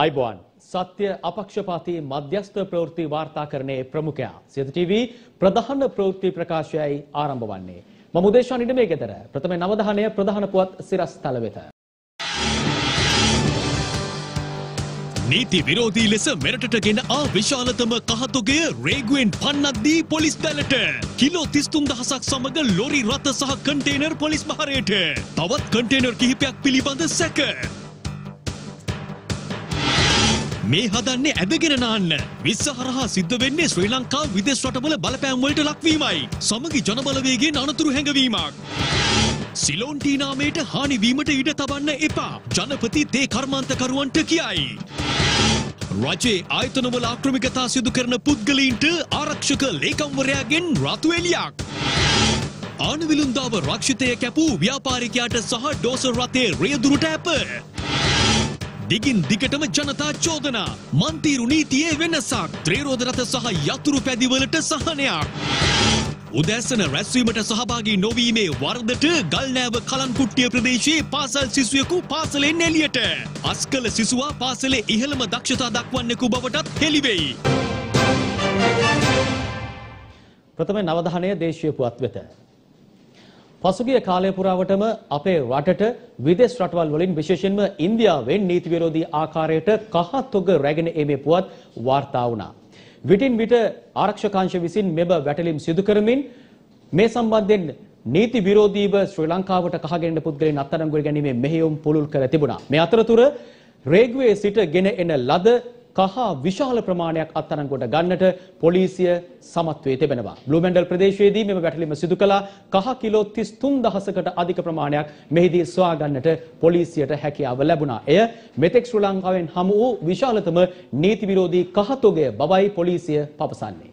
आईबोन सत्य अपक्षपाती मध्यस्थ प्रवृत्ति वार्ता करने प्रमुखया सिद्ध टीवी प्रधान प्रवृत्ति प्रकाशयයි ආරම්භ වන්නේ මම උදේෂා නිඩමේ ගෙදර ප්‍රථම නවධානය ප්‍රධාන පුවත් සිරස්තල වෙත නීති විරෝධී ලෙස මෙරටට ගෙන ආ විශාලතම කහතුගය රේගුවෙන් පන්නද්දී පොලිස් දැලට කිලෝ 33000ක් සමග ලොරි රථ සහ කන්ටේනර් පොලිස් මහරයට තවත් කන්ටේනර් කිහිපයක් පිළිබඳ සැක මේ හදන්නේ ඇදගෙන නාන්න විශ්වහරහා සිද්ධ වෙන්නේ ශ්‍රී ලංකා විදේශ රටවල බලපෑම් වලට ලක්වීමයි සමගි ජනබලවේගයෙන් අනතුරු හැඟවීමක් සිලෝන් ටී නාමයට හානි වීමට ඉඩ තබන්න එපා ජනපති තේ කර්මාන්තකරුවන්ට කියයි රජයේ ආයතනවල ආක්‍රමිකතා සිදු කරන පුද්ගලයන්ට ආරක්ෂක ලේකම්වරයාගෙන් රතු එළියක් ආනවිලුන්දාව රක්ෂිතය කැපූ ව්‍යාපාරිකයාට සහ ඩෝසර් රථයේ රියදුරට ඇප දිගින් දිගටම ජනතා චෝදනා මන්තිරු නීතියේ වෙනසක් ත්‍රිරෝද රථ සහ යතුරු පැදි වලට සහනයක් උදෑසන රැස්වීමට සහභාගී නොවීමේ වරදට ගල්නෑව කලන්කුට්ටිය ප්‍රදේශයේ පාසල් සිසුවෙකු පාසලෙන් එළියට අස්කල සිසුවා පාසලේ ඉහළම දක්ෂතා දක්වන්නෙකු බවටත් හෙළි වෙයි ප්‍රථම නවධානය දේශීය පුවත් වෙත පසුගිය කාලය පුරාවටම අපේ රටට විදේශ රටවල් වලින් විශේෂයෙන්ම ඉන්දියාවෙන් නීති විරෝධී ආකාරයට කහතොග රැගෙන ඒමේ පුවත් වාර්තා වුණා. විටින් විට ආරක්ෂකාංශ විසින් මෙබ වැටලීම් සිදු කරමින් මේ සම්බන්ධයෙන් නීති විරෝධීව ශ්‍රී ලංකාවට කහගෙනන පුද්ගලයන් අත්අඩංගුවට ගැනීමේ මෙහෙයුම් පුළුල් කර තිබුණා. මේ අතරතුර රේගුවේ සිට ගෙන එන ලද කහ විශාල ප්‍රමාණයක් අත්අඩංගුවට ගන්නට පොලිසිය සමත් වී තිබෙනවා. බ්ලූ මැන්ඩල් ප්‍රදේශයේදී මෙම වැටලීම සිදු කළා. කහ කිලෝ 33000කට අධික ප්‍රමාණයක් මෙහිදී සොයා ගන්නට පොලිසියට හැකියාව ලැබුණා. එය මෙතෙක් ශ්‍රී ලංකාවෙන් හමු වූ විශාලතම නීති විරෝධී කහතොගය බවයි පොලිසිය පවසන්නේ.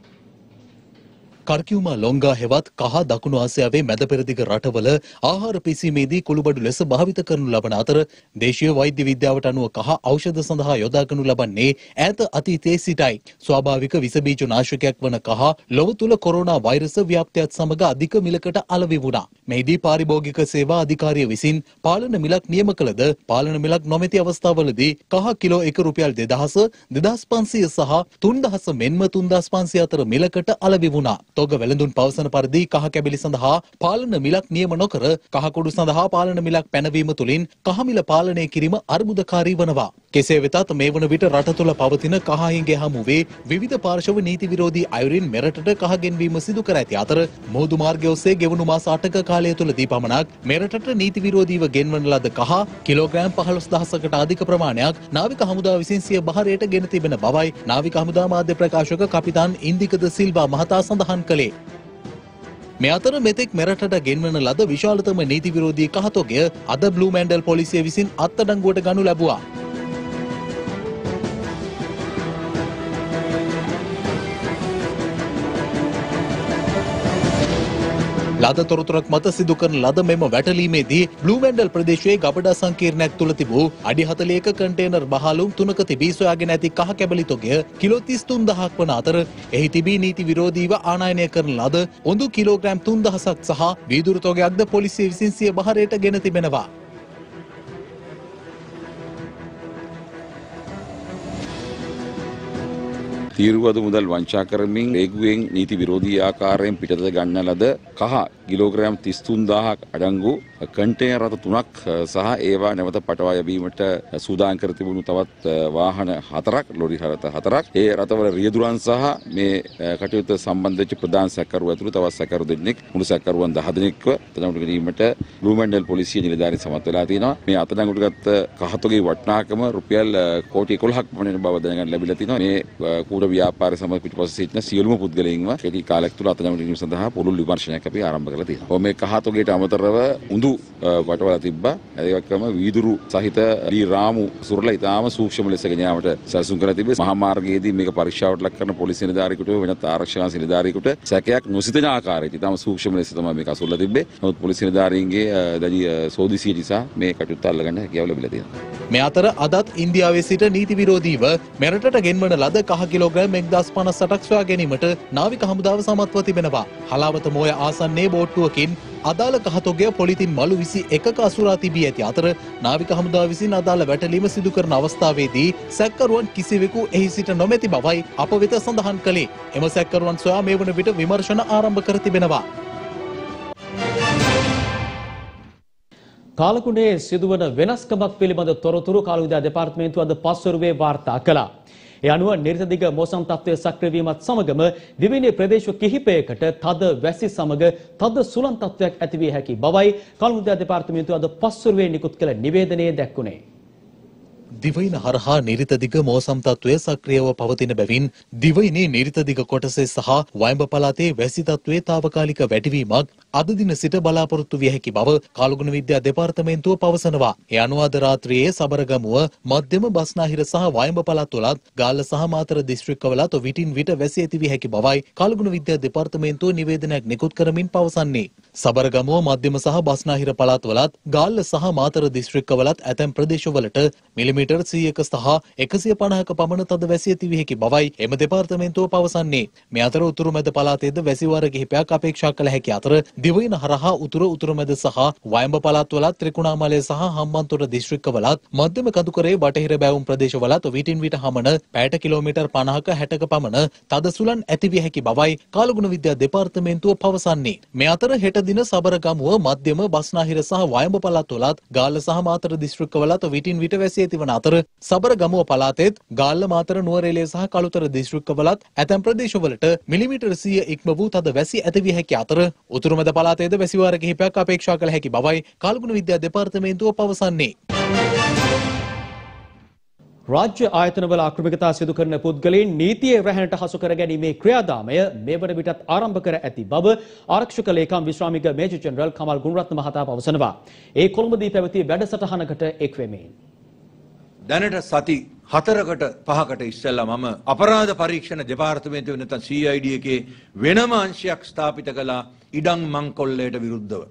කර්කියුමා ලොංගා හෙවත් කහ දකුණු ආසියාවේ මැද පෙරදිග රටවල ආහාර පිසීමේදී කුළුබඩු ලෙස භාවිත කරනු ලබන අතර දේශීය වෛද්‍ය විද්‍යාවට අනුව කහ ඖෂධ සඳහා යොදාගනු ලබන්නේ ඈත අතීතයේ සිටයි. ස්වාභාවික විස බීජ නාශකයක් වන කහ ලොව තුල කොරෝනා වෛරස ව්‍යාප්තියත් සමග අධික මිලකට අලෙවි වුණා. මෙහිදී පාරිභෝගික සේවා අධිකාරිය විසින් පාලන මිලක් නියම කළද පාලන මිලක් නොමැති අවස්ථාවලදී කහ කිලෝ 1 රුපියල් 2000, 2500 සහ 3000 මෙන්ම 3500 අතර මිලකට අලෙවි වුණා. තොග වැළඳුන් පවසන පරිදි කහ කැබිලි සඳහා පාලන මිලක් නියම නොකර කහ කුඩු සඳහා පාලන මිලක් පැනවීම තුලින් කහ මිල පාලනය කිරීම අර්බුදකාරී වනවා. කෙසේ වෙතත් මේ වන විට රට තුළ පවතින කහ හිඟය හමුවේ විවිධ පාර්ශව නීති විරෝධී අයුරින් මෙරටට කහ ගෙන්වීම සිදු කර ඇති අතර මුහුදු මාර්ගය ඔස්සේ ගෙවුණු මාස 8ක කාලය තුළදී පමණක් මෙරටට නීති විරෝධීව ගෙන්වන ලද කහ කිලෝග්‍රෑම් 15000කට අධික ප්‍රමාණයක් නාවික හමුදා විසින් සිය බහරයට ගෙන තිබෙන බවයි නාවික හමුදා මාධ්‍ය ප්‍රකාශක කපිතාන් ඉන්දිකද සිල්වා මහතා සඳහන් කලේ. මේ අතර මෙතෙක් මෙරටට ගෙන්වන ලද විශාලතම නීති විරෝධී කහතොගය අද බ්ලූ මැන්ඩල් පොලිසිය විසින් අත්අඩංගුවට ගනු ලැබුවා. ලද තොරතුරක් මත සිදු කරන ලද මෙම වැටලීමේදී බ්ලූ මැන්ඩල් ප්‍රදේශයේ ගබඩා සංකීර්ණයක් තුල තිබූ අඩි 40ක කන්ටේනර් බහලුම් 3ක තිබී සොයාගෙන ඇති කහ කැබලි තොගය කිලෝ 33000ක් වන අතර එහි තිබී නීති විරෝධීව ආනයනය කරන ලද උඳු කිලෝග්‍රෑම් 3000ක් සහ වීදුරු තොගයක්ද පොලිසිය විසින් සිය බහරයට ගෙන තිබෙනවා. තීරුවද මුදල් වංචා කරමින් රේගුවෙන් නීති විරෝධී ආකාරයෙන් පිටතට ගන්න ලද කහ කිලෝග්‍රෑම් 33000ක් අඩංගු කන්ටේනර් රථ 3ක් සහ ඒවා නැවත පටවා යැවීමට සූදානම් කර තිබුණු තවත් වාහන 4ක් ලොරි රථ 4ක් ඒ රථවල රියදුරන් සහ මේ කටයුත්ත සම්බන්ධ වෙච්ච ප්‍රධාන සැකකරු ඇතුළු තවත් සැකකරු දෙන්නෙක් මුළු සැකකරුවන් 10 දෙනෙක්ව අත්අඩංගුවට ගැනීමට බ්ලූ මැන්ඩල් පොලිසිය නිලධාරීන් සමත් වෙලා තියෙනවා. මේ අත්අඩංගුවට ගත්ත කහතොගේ වටිනාකම රුපියල් කෝටි 11ක් පමණ බව දැනගන්න ලැබිලා තිනවා. මේ ව්‍යාපාර සමග පිටපස සිටින සියලුම පුද්ගලයන්ව කෙටි කාලයක් තුළ අත්අඩංගුවට ගැනීම සඳහා පුළුල් විමර්ශනයක් අපි ආරම්භ කරලා මේ කහතොගේට අමතරව උඳු වටවලා තිබ්බා. ඒකම වීදුරු සහිත දී රාමු සුරලා ඉතාම සූක්ෂම ලෙස ගෙනාවට සැලසුම් කරලා තිබේ. මහා මාර්ගයේදී මේක පරීක්ෂාවට ලක් කරන පොලිස් නිලධාරියෙකුට වෙනත් ආරක්ෂක නිලධාරියෙකුට සැකයක් නොසිතන ආකාරයට ඉතාම සූක්ෂම ලෙස තමයි මේක අසුරලා තිබ්බේ. නමුත් පොලිස් නිලධාරීන්ගේ දැඩි සෝදිසිය නිසා මේ කටයුත්ත අල්ලගන්න හැකියාව ලැබිලා තියෙනවා. මේ අතර අදත් ඉන්දියාවේ සිට නීති විරෝධීව මෙරටට ගෙන්වන ලද කහ කිලෝග්‍රෑම් 1058ක් සොයා ගැනීමට නාවික හමුදාව සමත්ව තිබෙනවා. හලාවත මොය ආසන්නයේ බෝට්ටුවකින් අදාළ කහතොගය පොලිතින් මලු 21ක අසුරා තිබී ඇති අතර නාවික හමුදාව විසින් අදාළ වැටලීම සිදු කරන අවස්ථාවේදී සැකකරුවන් කිසිවෙකු එහි සිට නොමැති බවයි අප වෙත සඳහන් කළේ. එම සැකකරුවන් සොයා මේ වන විට විමර්ශන ආරම්භ කර තිබෙනවා. කාලකුණේ සිදුවන වෙනස්කමක් පිළිබඳ තොරතුරු කාලවිදා දෙපාර්තමේන්තුව අද පස්වරුවේ වාර්තා කළා. ඒ අනුව නිර්සදිග මෝසම් තත්ත්වයේ සක්‍රියවීමත් සමගම දිවිනේ ප්‍රදේශ කිහිපයකට තද වැසි සමග තද සුළං තත්ත්වයක් ඇති විය හැකි බවයි කාලවිදා දෙපාර්තමේන්තුව අද පස්වරුවේ නිකුත් කළ නිවේදනයේ දැක්වුණේ. දිවයින හරහා නිරිතදිග මෝසම් තත්වය සක්‍රියව පවතින බැවින් දිවයිනේ නිරිතදිග කොටසේ සහ වයඹ පළාතේ වැසි තත්වයේ తాවකාලික වැඩිවීමක් අද දින සිට බලාපොරොත්තු විය හැකි බව කාලගුණ විද්‍යා දෙපාර්තමේන්තුව පවසනවා. ඒ අනුව අද රාත්‍රියේ සබරගමුව මධ්‍යම බස්නාහිර සහ වයඹ පළාත්වලත් ගාල්ල සහ මාතර දිස්ත්‍රික්කවලත් විටින් විට වැසි ඇති විය හැකි බවයි කාලගුණ විද්‍යා දෙපාර්තමේන්තුව නිවේදනයක් නිකුත් කරමින් පවසන්නේ. සබරගමුව මධ්‍යම සහ බස්නාහිර පළාත්වලත් ගාල්ල සහ මාතර දිස්ත්‍රික්කවලත් ඇතැම් ප්‍රදේශවලට මිලිමීටර් 100ක සහ 150ක පමණ තද වැසි ඇති විය හැකි බවයි එම දෙපාර්තමේන්තුව පවසන්නේ. මේ අතර උතුරුමැද පළාතේද වැසි වාර කිහිපයක් අපේක්ෂා කළ හැකි අතර දිවයින හරහා උතුරුමැද සහ වයඹ පළාත්වලත් ත්‍රිකුණාමලය සහ හම්බන්තොට දිස්ත්‍රික්කවලත් මධ්‍යම කඳුකරයේ බටහිර බැවුම් ප්‍රදේශවලත් විටින් විට හමන පැයට කිලෝමීටර් 50ක 60ක පමණ තද සුළං ඇති විය හැකි බවයි කාලගුණ විද්‍යා දෙපාර්තමේන්තුව පවසන්නේ. මේ අතර හෙට දින සබරගමුව මධ්‍යම බස්නාහිර සහ වයඹ පළාත්වලත් ගාල්ල සහ මාතර දිස්ත්‍රික්කවලත් විටින් විට වැසි ඇති අතර සබරගමුව පළාතෙත් ගාල්ල මාතර නුවරඑළිය සහ කළුතර දිස්ත්‍රික්කවලත් ඇතැම් ප්‍රදේශවලට මිලිමීටර් 100 ඉක්ම වූ තද වැසි ඇති විය හැකි අතර උතුරුමැද පළාතේද වැසි වාර කිහිපයක් අපේක්ෂා කළ හැකි බවයි කාලගුණ විද්‍යා දෙපාර්තමේන්තුව පවසන්නේ. රාජ්‍ය ආයතනවල අක්‍රමිකතා සිදු කරන පුද්ගලයන් නීතියේ රැහැනට හසු කර ගැනීමේ ක්‍රියාදාමය මේ වන විටත් ආරම්භ කර ඇති බව ආරක්ෂක ලේකම් විශ්‍රාමික මේජර් ජෙනරල් කමල් ගුණරත්න මහතා පවසනවා. ඒ කොළඹදී පැවති වැඩසටහනකට එක් වෙමින් දැනට සති 4-5කට ඉස්සෙල්ලා මම අපරාධ පරීක්ෂණ දෙපාර්තමේන්තුවේ නැත්නම් CID එකේ වෙනම අංශයක් ස්ථාපිත කළා ඉඩම් මංකොල්ලයට විරුද්ධව.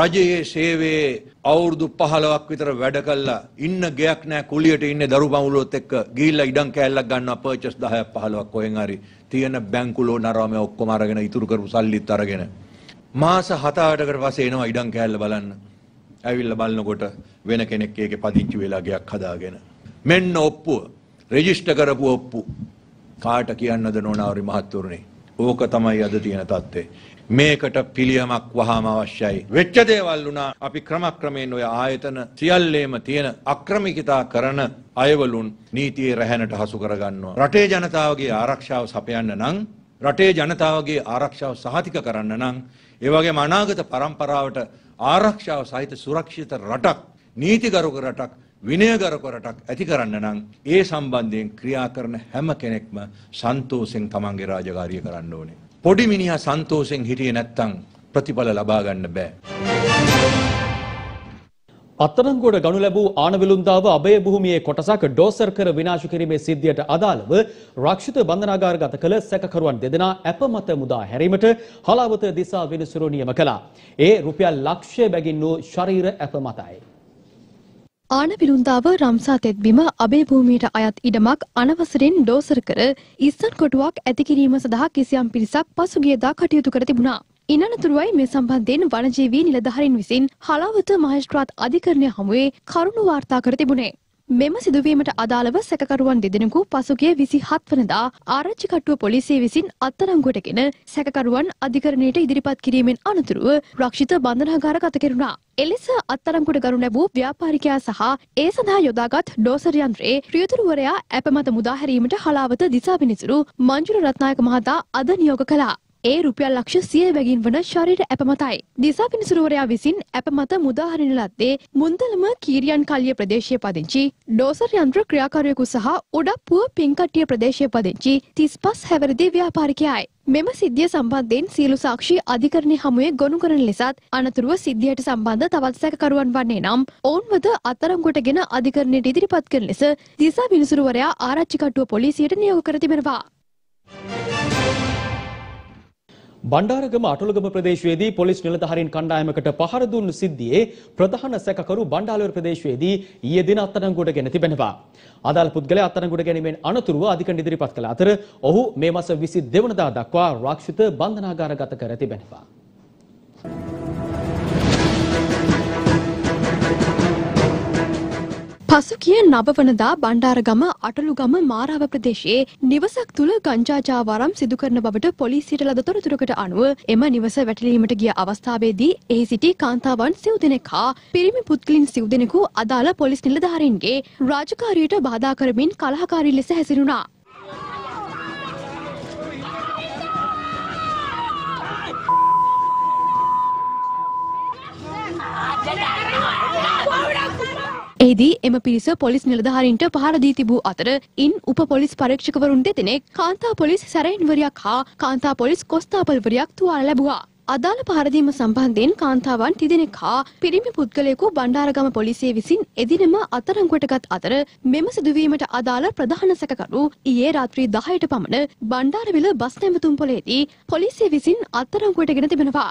රජයේ සේවයේ අවුරුදු 15ක් විතර වැඩ කළා. ඉන්න ගයක් නැහැ, කුලියට ඉන්නේ දරු බඹුලොත් එක්ක. ගිහිල්ලා ඉඩම් කෑල්ලක් ගන්නවා පර්චස් 10ක් 15ක් කොහෙන් හරි තියෙන බැංකු ලෝන් අරවා මේ ඔක්කොම අරගෙන ඉතුරු කරපු සල්ලිත් අරගෙන මාස 7-8කට පස්සේ එනවා ඉඩම් කෑල්ල බලන්න. ඇවිල්ලා බලනකොට වෙන කෙනෙක් ඒකේ පදිංචි වෙලා ගයක් හදාගෙන මෙන්න ඔප්පුව රෙජිස්ටර් කරපු ඔප්පු කාට කියන්නද නොනවරි මහත්වරුනේ. ඕක තමයි අද තියෙන තත්ත්වය. මේකට පිළියමක් වහාම අවශ්‍යයි. වෙච්ච දේවල් වුණා අපි ක්‍රමක්‍රමයෙන් ඔය ආයතන සියල්ලේම තියෙන අක්‍රමිකතා කරන අයවලුන් නීතියේ රැහැනට හසු කරගන්නවා. රටේ ජනතාවගේ ආරක්ෂාව සපයන්න නම් රටේ ජනතාවගේ ආරක්ෂාව සහතික කරන්න නම් ඒ වගේම අනාගත පරම්පරාවට ආරක්ෂාව සහිත සුරක්ෂිත රටක් නීතිගරුක රටක් විනයගරුක රටක් ඇති කරන්න නම් ඒ සම්බන්ධයෙන් ක්‍රියා කරන හැම කෙනෙක්ම සන්තෝෂෙන් තමන්ගේ රාජකාරිය කරන්න ඕනේ. පොඩි මිනිහා සන්තෝෂෙන් හිටියේ නැත්නම් ප්‍රතිඵල ලබා ගන්න බෑ. අත්අඩංගුවට ගනු ලැබූ ආනවිලුන්දාව අබේ භූමියේ කොටසක් ඩෝසර් කර විනාශ කිරීමේ සිද්ධියට අදාළව රක්ෂිත බන්ධනාගාරගත කළ සැකකරුවන් දෙදෙනා අපමත මුදා හැරීමට හලාවත දිසා විනිසුරු නියම කළා. ඒ රුපියල් ලක්ෂය බැගින් වූ ශරීර අපමතයි. ආනවිලුන්දාව රම්සා තෙත්බිම අබේ භූමියට අයත් ඉඩමක් අනවසරෙන් ඩෝසර් කර ඉස්සන් කොටුවක් ඇති කිරීම සඳහා කිසියම් පිරිසක් පසුගියදා කටයුතු කර තිබුණා. ඉනතුරුවයි මේ සම්බන්ධයෙන් වනජීවී නිලධාරීන් විසින් හලාවත මහේස්ත්‍රාත් අධිකරණය හමුවේ කරුණු වාර්තා කර තිබුණේ. මෙම සිදුවීමට අදාළව සැකකරුවන් දෙදෙනෙකු පසුගිය 27 වෙනිදා ආරච්චි කට්ටුව පොලිසිය විසින් අත්අඩංගුවටගෙන සැකකරුවන් අධිකරණයට ඉදිරිපත් කිරීමෙන් අනතුරුව රක්ෂිත බන්ධනාගාර ගත කෙරුණා. එලෙස අත්අඩංගුවට ගනු ලැබූ ව්‍යාපාරිකයා සහ ඒ සඳහා යොදාගත් ඩෝසර් යන්ත්‍රයේ ප්‍රියතුරුවරයා අපමත මුදා හැරීමට හලාවත දිසා විනිසුරු මංජුල රත්නායක මහතා අද නියෝග කළා. ඒ රුපියල් ලක්ෂ 100 බැගින් වන ශරීර අපමතයි. දිසා විනිසුරුවරයා විසින් අපමත මුදා හරින ලද්දේ මුන්දලම කීරියන් කල්ය ප්‍රදේශයේ පදිංචි ඩෝසර් යන්ත්‍ර ක්‍රියාකාරියෙකු සහ උඩප්පුව පින්කට්ටිය ප්‍රදේශයේ පදිංචි 35 හැවිරිදි ව්‍යාපාරිකයයි. මෙම සිද්ධිය සම්බන්ධයෙන් සියලු සාක්ෂි අධිකරණයේ හමුවේ ගොනු කරන ලෙසත් අනතුරුව සිද්ධියට සම්බන්ධ තවත් සැකකරුවන් වන්නේ නම් ඔවුන්වද අත්අඩංගුවටගෙන අධිකරණයට ඉදිරිපත් කරන ලෙස දිසා විනිසුරුවරයා ආරච්චි කටුව පොලිසියට නියෝග කර තිබෙනවා. බණ්ඩාරගම අටලගම ප්‍රදේශයේදී පොලිස් නිලධාරීන් කණ්ඩායමකට පහර දුන් සිද්ධියේ ප්‍රධාන සැකකරු බණ්ඩාරවල ප්‍රදේශයේදී ඊයේ දින අත්අඩංගුවටගෙන තිබෙනවා. අදාළ පුද්ගලයා අත්අඩංගුවට ගැනීමෙන් අනතුරුව අධිකරණ ඉදිරිපත් කළ අතර ඔහු මේ මාස 22 වෙනිදා දක්වා ආරක්ෂිත බන්ධනාගාරගත කර තිබෙනවා. පසුගිය 9 වෙනිදා බණ්ඩාරගම අටලුගම මාරාව ප්‍රදේශයේ නිවසක් තුල ගංජා ජාවාරම් සිදු කරන බවට පොලිසියට ලද තොරතුරකට අනුව එම නිවස වැටලීමට ගිය අවස්ථාවේදී එහි සිටි කාන්තාවන් සිව් දෙනෙක් හා පිරිමි පුද්ගලින් සිව් දෙනෙකු අදාළ පොලිස් නිලධාරීන්ගේ රාජකාරියට බාධා කරමින් කලහකාරී ලෙස හැසිරුණා. එහිදී එම පිරිස පොලිස් නිලධාරීන්ට පහර දී තිබූ අතර ඉන් උප පොලිස් පරීක්ෂකවරුන් දෙදෙනෙක් කාන්තා පොලිස් සැරයින්වරියක් හා කාන්තා පොලිස් කොස්තාපල්වරියක් තුවාල ලැබුවා. අදාළ පහර දීම සම්බන්ධයෙන් කාන්තාවන් 3 දෙනෙක් හා පිරිමි පුද්ගලයෙකු බණ්ඩාරගම පොලිසිය විසින් එදිනම අත්අඩංගුවටගත් අතර මෙම සිදුවීමට අදාළ ප්‍රධාන සැකකරු ඊයේ රාත්‍රී 10ට පමණ බණ්ඩාරවිල බස් නැවතුම් පොලේදී පොලිසිය විසින් අත්අඩංගුවටගෙන තිබෙනවා.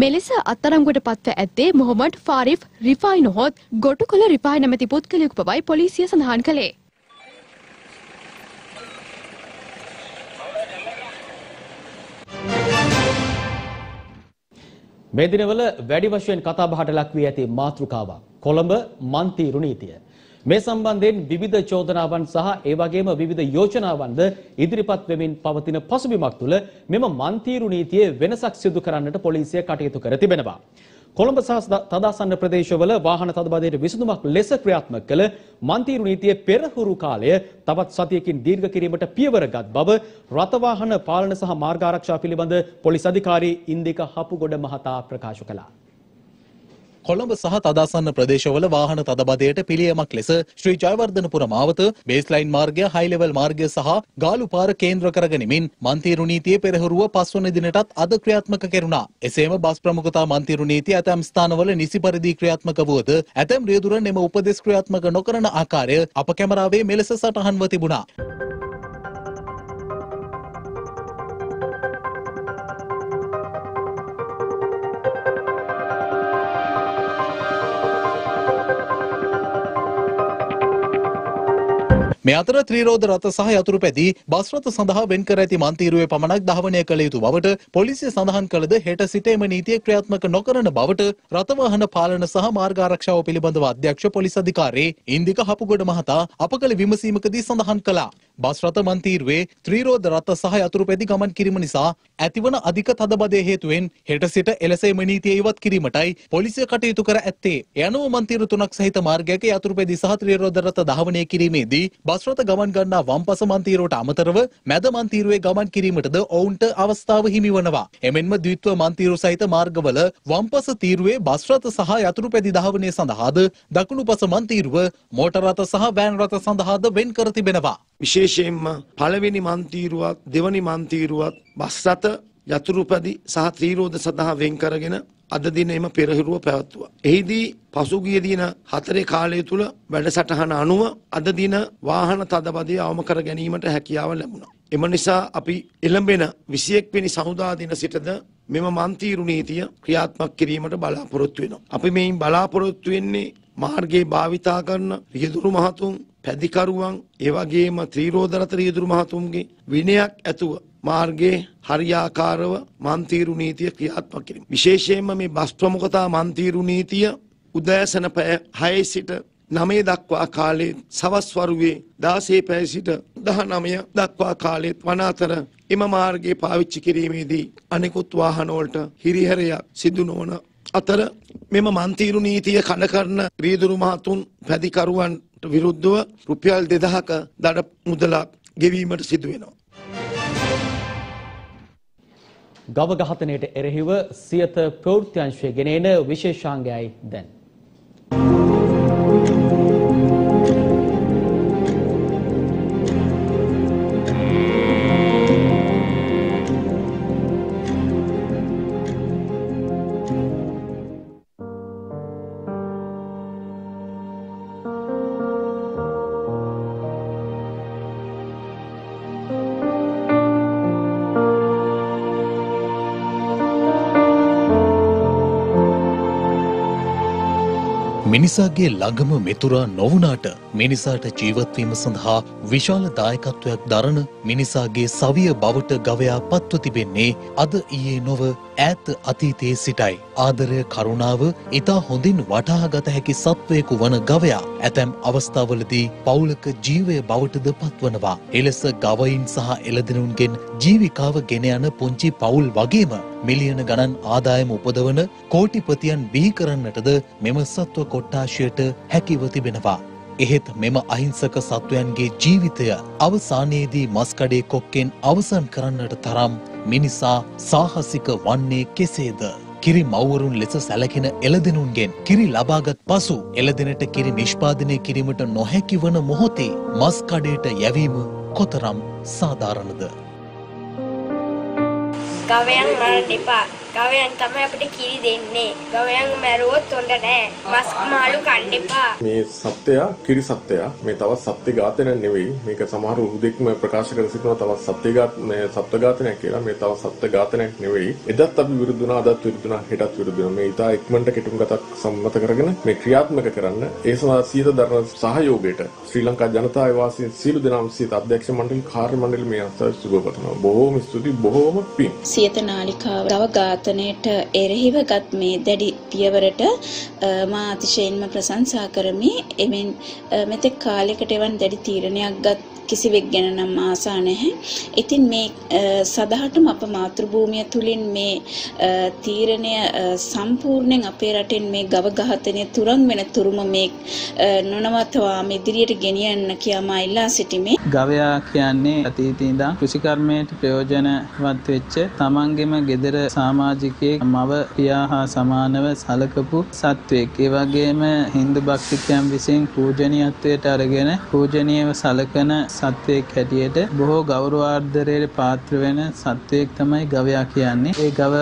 මෙලෙස අත්අඩංගුවට පත්ව ඇත්තේ මොහොමඩ් ෆාරිෆ් රිෆායි නොහොත් ගොටුකොළ රිෆායි නැමැති පුද්ගලයෙකු බවයි පොලිසිය සඳහන් කළේ. මේ දිනවල වැඩි වශයෙන් කතා බහට ලක් වී ඇති මාතෘකාවක් කොළඹ මන්තීරු නීතිය. මේ සම්බන්ධයෙන් විවිධ චෝදනාවන් සහ ඒ වගේම විවිධ යෝජනාවන්ද ඉදිරිපත් වෙමින් පවතින පසුබිමක් තුළ මෙම මන්තීරු නීතියේ වෙනසක් සිදු කරන්නට පොලිසිය කටයුතු කර තිබෙනවා. කොළඹ සහ තදාසන්න ප්‍රදේශවල වාහන තදබදයට විසඳුමක් ලෙස ක්‍රියාත්මක කළ මන්තීරු නීතියේ පෙරහුරු කාලය තවත් සතියකින් දීර්ඝ කිරීමට පියවරගත් බව රථවාහන පාලන සහ මාර්ග ආරක්ෂා පිළිබඳ පොලිස් අධිකාරී ඉන්දික හපුගොඩ මහතා ප්‍රකාශ කළා. කොළඹ සහ තදාසන්න ප්‍රදේශවල වාහන තදබදයට පිළියමක් ලෙස ශ්‍රී ජයවර්ධනපුර මාවත බේස්ලයින් මාර්ගය, හයිලෙවල් මාර්ගය සහ ගාලු පාර කේන්ද්‍ර කරගෙනමින් මන්තීරු නීතියේ පෙරහරුව 5 වෙනි දිනටත් අද ක්‍රියාත්මක කෙරුණා. එසේම බස් ප්‍රමුඛතා මන්තීරු නීතිය ඇතැම් ස්ථානවල නිසි පරිදි ක්‍රියාත්මක වුවද ඇතැම් රියදුරන් එම උපදෙස් ක්‍රියාත්මක නොකරන ආකාරය අප කැමරාවේ මෙලෙස සටහන්ව තිබුණා. මේ අතර ත්‍රිරෝද රථ සහ යතුරු පැදි බස් රථ සඳහා වෙන් කර ඇති මන්තීරුවේ පමණක් දහවණය කළ යුතු බවට පොලිසිය සඳහන් කළද හෙට සිට එම නීතිය ක්‍රියාත්මක නොකරන බවට රථවාහන පාලන සහ මාර්ග ආරක්ෂාව පිළිබඳව අධ්‍යක්ෂ පොලිස් අධිකාරී ඉන්දික හපුගොඩ මහතා අපකල විමසීමකදී සඳහන් කළා. බස් රථ මන්තීරුවේ ත්‍රිරෝද රථ සහ යතුරු පැදි ගමන් කිරීම නිසා ඇතිවන අධික තදබදය හේතුවෙන් හෙට සිට එලෙස එම නීතිය ඉවත් කිරීමටයි පොලිසිය කටයුතු කර ඇත්තේ. යනුව මන්තීරු 3ක් සහිත මාර්ගයක යතුරු පැදි සහ ත්‍රිරෝද රථ දහවණය කිරීමේදී බස් රථ ගමන් ගන්නා වම්පස මන්තීරුවට අමතරව මැද මන්තීරුවේ ගමන් කිරීමටද ඔවුන්ට අවස්ථාව හිමිවනවා. එමෙන්ම ද්විත්ව මන්තීරු සහිත මාර්ගවල වම්පස තීරුවේ බස් රථ සහ යතුරු පැදි දහවණය සඳහාද දකුණුපස මන්තීරුව මෝටර රථ සහ වෑන් රථ සඳහාද වෙන් කර තිබෙනවා. විශේෂයෙන්ම පළවෙනි මන්තීරුවත් දෙවනි මන්තීරුවත් බස් රථ යතුරු පැදි සහ ත්‍රිරෝද සඳහා වෙන් කරගෙන අද දින එම පෙරහරුව පැවැත්වුවා. එහිදී පසුගිය දින 4 කාලය තුල වැඩසටහන අනුව අද දින වාහන තදබදය අවම කර ගැනීමට හැකියාව ලැබුණා. එම නිසා අපි එළඹෙන 21 වෙනි සමුදා දින සිටද මෙම මන්තීරු නීතිය ක්‍රියාත්මක කිරීමට බලාපොරොත්තු වෙනවා. අපි මේන් බලාපොරොත්තු වෙන්නේ මාර්ගයේ භාවිතා කරන රියදුරු මහතුන්, පැදිකරුවන්, ඒ වගේම ත්‍රිරෝද රථ රියදුරු මහතුන්ගේ විනයක් ඇතුව මාර්ගයේ හරියාකාරව මන්තීරු නීතිය ක්‍රියාත්මක කිරීම. විශේෂයෙන්ම මේ බස් ප්‍රමුඛතා මන්තීරු නීතිය උදෑසන පැය 6 සිට 9 දක්වා කාලයේ සවස් වරුවේ 16 පැය සිට 19 දක්වා කාලයේ වන අතර එම මාර්ගයේ පාවිච්චි කිරීමේදී අනෙකුත් වාහනවලට හිරිහැරයක් සිදු නොවන අතර මෙම මන්තීරු නීතිය කඩ කරන රියදුරු මහතුන් පැදිකරුවන්ට විරුද්ධව රුපියල් 2000ක දඩ මුදලක් ගෙවීමට සිදු වෙනවා. ගවඝාතනයට එරෙහිව සියත ප්‍රවෘත්තිංශය ගෙනෙන විශේෂාංගයයි දැන්. මිනිසාගේ ළඟම මිතුරා නොවුනාට මිනිසාට ජීවත්වීම සඳහා විශාල දායකත්වයක් දරන මිනිසාගේ සවිය බවට ගවයා පත්ව තිබෙන්නේ අද ඊයේ නොව ඈත අතීතයේ සිටයි. ආදරය කරුණාව ඉතා හොඳින් වටහා ගත හැකි සත්වයෙකු වන ගවයා ඇතැම් අවස්ථාවලදී පෞලක ජීවය බවටද පත්වනවා. එලෙස ගවයින් සහ එළදෙනුන්ගෙන් ජීවිකාව ගෙන යන පුංචි පවුල් වගේම මිලියන ගණන් ආදායම උපදවන කෝටිපතියන් බිහි කරන්නටද මෙම සත්ව කොට්ටාශයට හැකිව තිබෙනවා. එහෙත් මෙම අහිංසක සත්වයන්ගේ ජීවිතය අවසානයේදී මස්කඩේ කොක්කෙන් අවසන් කරන්නට තරම් මිනිසා සාහසික වන්නේ කෙසේද? කිරි මව්වරුන් ලෙස සැලකෙන එළදෙනුන්ගෙන් කිරි ලබාගත් පසු එළදෙනට කිරි නිෂ්පාදනය කිරීමට නොහැකි වන මොහොතේ මස්කඩේට යැවීම කොතරම් සාධාරණද? ගවයන් මරන්න එපා. ගවයන් තමයි අපිට කිරි දෙන්නේ. ගවයන් මැරුවොත් හොඳ නෑ. මස් මාළු කන්න එපා. මේ සත්ත්වයා කිරි සත්ත්වයා. මේ තවත් සත්ත්ව ඝාතනයක් නෙවෙයි. මේක සමහර උරුදෙක්ම ප්‍රකාශ කර සිටිනවා තවත් සත්ත්ව ඝාතනයක් කියලා. මේ තවත් සත්ත්ව ඝාතනයක් නෙවෙයි. එදත් අපි විරුද්ධ වුණා, අදත් විරුද්ධ වුණා, හෙටත් විරුද්ධ වෙනවා. මේ ඉතා ඉක්මනට කෙටුම් ගතක් සම්මත කරගෙන මේ ක්‍රියාත්මක කරන්න ඒ සඳහා සියත දරන සහයෝගයට ශ්‍රී ලංකා ජනතාවේ වාසීන් සියලු දෙනාම සියත අධ්‍යක්ෂ මණ්ඩල කාර්ය මණ්ඩල මේ අවස්ථාවේ සුබ පතනවා. බොහෝම ස්තුතියි, බොහෝම පිං. සියත නාලිකාව තව ඝාතනයට එරෙහිව ගත් මේ දැඩි පියවරට මා අතිශයින්ම ප්‍රශංසා කරමි. එමෙන් මෙතෙක් කාලයකට එවන් දැඩි තීරණයක් ගත් කිසිවෙක් ගැන නම් ආසා නැහැ. ඉතින් මේ සදාටම අප මාතෘභූමිය තුලින් මේ තීරණය සම්පූර්ණයෙන් අපේ රටෙන් මේ ගව ඝාතනය තුරන් වෙන තුරුම මේ නොනවත්වා මේ ඉදිරියට ගෙනියන්න කියා මා ඉල්ලා සිටිමි. ගවයා කියන්නේ අතීතයේ ඉඳන් කෘෂිකර්මයට ප්‍රයෝජනවත් වෙච්ච තමන්ගේම ගෙදර සමාජිකයෙක් මව පියා හා සමානව සලකපු සත්වෙක්. ඒ වගේම හින්දු භක්තිකයන් විසින් පූජනීයත්වයට අරගෙන පූජනීයව සලකන සත්වයෙක් හැටියට බොහෝ ගෞරවාදරයට පාත්‍ර වෙන සත්වයෙක් තමයි ගවයා කියන්නේ. ඒ ගව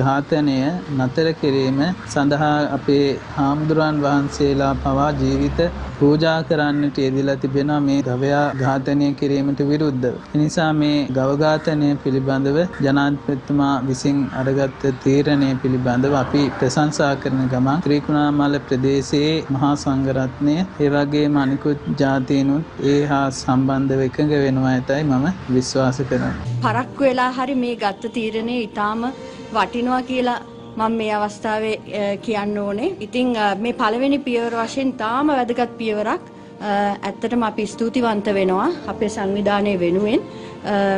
ඝාතනය නතර කිරීම සඳහා අපේ හාමුදුරන් වහන්සේලා පවා ජීවිත පූජා කරන්නට යෙදලා තිබෙනවා මේ ගවයා ඝාතනය කිරීමට විරුද්ධව. ඒ නිසා මේ ගව ඝාතනය පිළිබඳව ජනාධිපතිතුමා විසින් අරගත් තීරණය පිළිබඳව අපි ප්‍රශංසා කරන ගමන් ත්‍රිකුණාමල ප්‍රදේශයේ මහා සංඝරත්නය ඒ වගේම අනිකුත් ජාතීනුත් ඒ හා සම්බන්ධව එකඟ වෙනවා ඇතයි මම විශ්වාස කරනවා. පරක්කු වෙලා හරි මේ ගත්ත තීරණය ඊටාම වටිනවා කියලා මම මේ අවස්ථාවේ කියන්න ඕනේ. ඉතින් මේ පළවෙනි පියවර වශයෙන් තාම වැදගත් පියවරක්. ඇත්තටම අපි ස්තුතිවන්ත වෙනවා අපේ සංවිධානය වෙනුවෙන්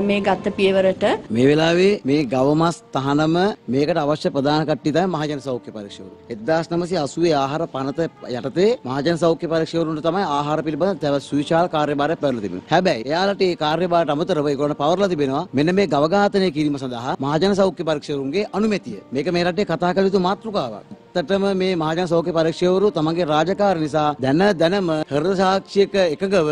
මේ ගත්ත පියවරට. මේ වෙලාවේ මේ ගවමස් තහනම මේකට අවශ්‍ය ප්‍රධාන කට්ටිය තමයි මහජන සෞඛ්‍ය පරීක්ෂකවරු. 1980 ආහාර පනත යටතේ මහජන සෞඛ්‍ය පරීක්ෂකවරුන්ට තමයි ආහාර පිළිබඳ තවත් සුවිශාල කාර්යභාරයක් පැවරලා තිබෙනවා. හැබැයි එයාලට මේ කාර්යභාරයට අමතරව ඒගොල්ලන් පවර්ලා තිබෙනවා මෙන්න මේ ගව ඝාතනය කිරීම සඳහා මහජන සෞඛ්‍ය පරීක්ෂකවරුන්ගේ අනුමැතිය. මේක මේ රටේ කතා කළ යුතු මාතෘකාවක්. ඇත්තටම මේ මහජන සෞඛ්‍ය පරීක්ෂකවරු තමන්ගේ රාජකාරී නිසා දැනම හෘද සාක්ෂියක එකඟව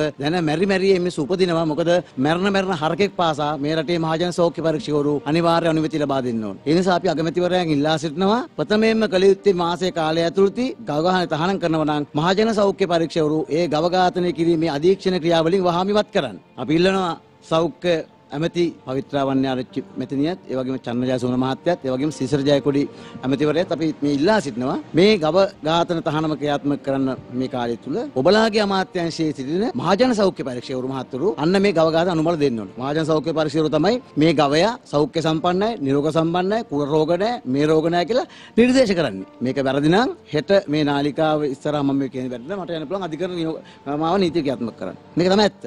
මැරි මැරි එමෙස උපදිනවා. මොකද මරණ හරකෙක් පාසා මේ රටේ මහජන සෞඛ්‍ය පරීක්ෂකවරු අනිවාර්ය අනුමැතිය ලබා දෙන්න ඕනේ. ඒ නිසා අපි අගමැතිවරයන් ඉල්ලා සිටිනවා ප්‍රථමයෙන්ම කළ යුත්තේ මාසයේ කාලය ඇතුළතදී ගව ඝාතනය තහනම් කරනවා නම් මහජන සෞඛ්‍ය පරීක්ෂකවරු ඒ ගව ඝාතනය කිරීමේ අධීක්ෂණ ක්‍රියාවලින් වහාම ඉවත් කරන්න. අපි ඉල්ලනවා සෞඛ්‍ය ඇමති පවිත්‍රාවන්‍ය ආරච්චි මෙතනියත් ඒ වගේම චන්නජයසෝන මහත්තයත් ඒ වගේම සිසර ජයකොඩි ඇමතිවරයාත් අපි මේ ඉල්ලා සිටිනවා මේ ගව ඝාතන තහනම ක්‍රියාත්මක කරන්න මේ කාලය තුල ඔබලාගේ අමාත්‍යාංශයේ සිටින මහජන සෞඛ්‍ය පරීක්ෂකවරු මහතුරු අන්න මේ ගව ඝාතන අනුමත දෙන්න ඕනේ. මහජන සෞඛ්‍ය පරීක්ෂකවරු තමයි මේ ගවයා සෞඛ්‍ය සම්පන්නයි, නිරෝග සම්පන්නයි, කුල රෝග නැහැ, මේ රෝග නැහැ කියලා නිර්දේශ කරන්නේ. මේක වැරදි නම් හෙට මේ නාලිකාව ඉස්සරහා මම මේ කියන වැරදි නම් මට යන්න පුළුවන් අධිකරණ මාව නීති ක්‍රියාත්මක කරන්න. මේක තමයි ඇත්ත.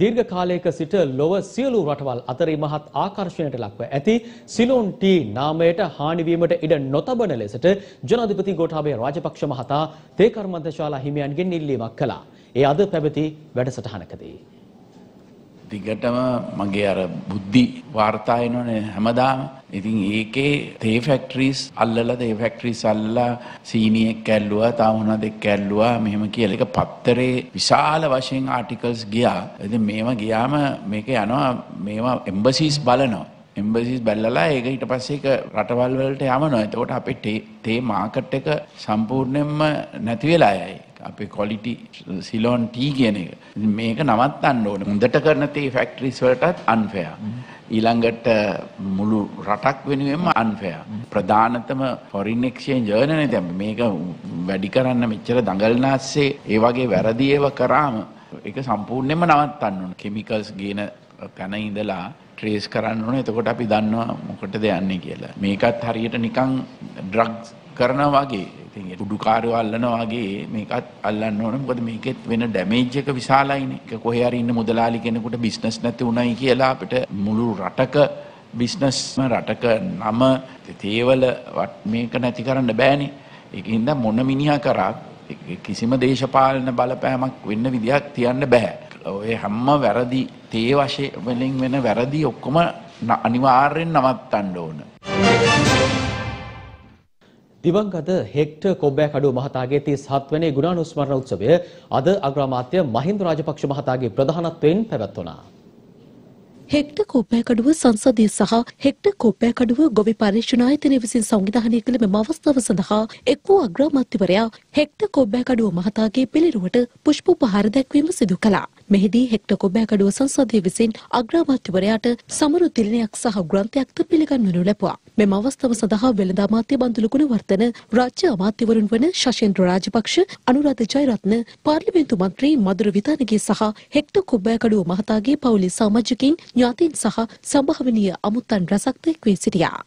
दीर्घ कालेक सिट लोवर सियलू रटवाल अतरे महत् आकर्षणයට ලක්ව ඇති සිලෝන් ටී නාමයට හානි වීමට ඉඩ නොතබන ලෙසට ජනාධිපති ගෝඨාභය රාජපක්ෂ මහතා තේ කර්මන්තශාලා හිමියන්ගෙන් ඉල්ලීමක් කළා. ඒ අද පැවති වැඩසටහනකදී දිගටම මගේ අර බුද්ධි වාර්තා එනෝනේ හැමදාම. ඉතින් ඒකේ තේ ෆැක්ටරිස් අල්ලලා සීනියක් කැල්ලුවා, තාමනදෙක් කැල්ලුවා මෙහෙම කියලා එක පත්තරේ විශාල වශයෙන් ආටිකල්ස් ගියා. ඉතින් මේවා ගියාම මේක යනවා මේවා එම්බසීස් බලනවා. එම්බසීස් බැලලා ඒක ඊට පස්සේ ඒක රටවල් වලට යවනවා. එතකොට අපේ තේ මාකට් එක සම්පූර්ණයෙන්ම නැති වෙලා යයි. අපේ ක්වොලිටි සිලෝන් ටී කියන එක මේක නවත්තන්න ඕනේ. හොඳට කරන තේ ෆැක්ටරිස් වලටත් අන්ෆෙයා. ඊළඟට මුළු රටක් වෙනුවෙන්ම අන්ෆෙයා. ප්‍රධානතම ෆොරින් එක්ස්චේන්ජ් earner නේ දැන් මේක වැඩි කරන්න මෙච්චර දඟලනාස්සේ ඒ වගේ වැරදි ඒවා කරාම ඒක සම්පූර්ණයෙන්ම නවත්තන්න ඕනේ. කෙමිකල්ස් ගේන තැන ඉඳලා ට්‍රේස් කරන්න ඕනේ. එතකොට අපි දන්නවා මොකටද යන්නේ කියලා. මේකත් හරියට නිකන් ඩ්‍රග්ස් කරනවා වගේ. ඉතින් උඩුකාරයෝ අල්ලනවා වගේ මේකත් අල්ලන්න ඕනේ. මොකද මේකෙත් වෙන ඩැමේජ් එක විශාලයිනේ. ඒක කොහේ හරි ඉන්න මුදලාලි කෙනෙකුට බිස්නස් නැති උනායි කියලා අපිට මුළු රටක බිස්නස් රටක නම තේවල මේක නැති කරන්න බෑනේ. ඒකින්ද මොන මිනිහා කරා කිසිම දේශපාලන බලපෑමක් වෙන්න විදියක් තියන්න බෑ. ඔය හැම වැරදි තේ වශයෙන් වලින් වෙන වැරදි ඔක්කොම අනිවාර්යෙන් නවත්තන්න ඕන. දිවංගත හෙක්ටර් කොබ්බෑකඩුව මහතාගේ 37 වෙනි ගුණානුස්මරණ උත්සවය අද අග්‍රාමාත්‍ය මහින්ද රාජපක්ෂ මහතාගේ ප්‍රධානත්වයෙන් පැවැත්වුණා. හෙක්ටර් කොබ්බෑකඩුව සංසදය සහ හෙක්ටර් කොබ්බෑකඩුව ගොවි පර්යේෂණායතනය විසින් සංවිධානය කළ මෙම අවස්ථාව සඳහා එක් වූ අග්‍රාමාත්‍යවරයා හෙක්ටර් කොබ්බෑකඩුව මහතාගේ පිළිරුවට පුෂ්පෝපහාර දැක්වීම සිදු කළා. මෙහිදී හෙක්ටර් කොබ්බෑකඩුව සංසදය විසින් අග්‍රාමාත්‍යවරයාට සමරුතිලනයක් සහ ග්‍රන්ථයක්ද පිළිගන්වනු ලැබුවා. මෙම අවස්ථාව සඳහා වෙළඳ අමාත්‍ය බන්දුලු ගුණවර්ධන, රාජ්‍ය අමාත්‍යවරුන් වන ශෂේන්ද්‍ර රාජපක්ෂ, අනුරාධ ජයරත්න, පාර්ලිමේන්තු මන්ත්‍රී මදුර විතානගේ සහ හෙක්ටර් කොබ්බෑකඩුව මහතාගේ පවුලේ සමාජිකයින් ඥාතීන් සහ සම්භාවනීය අමුත්තන් රසක් එක්වී සිටියා.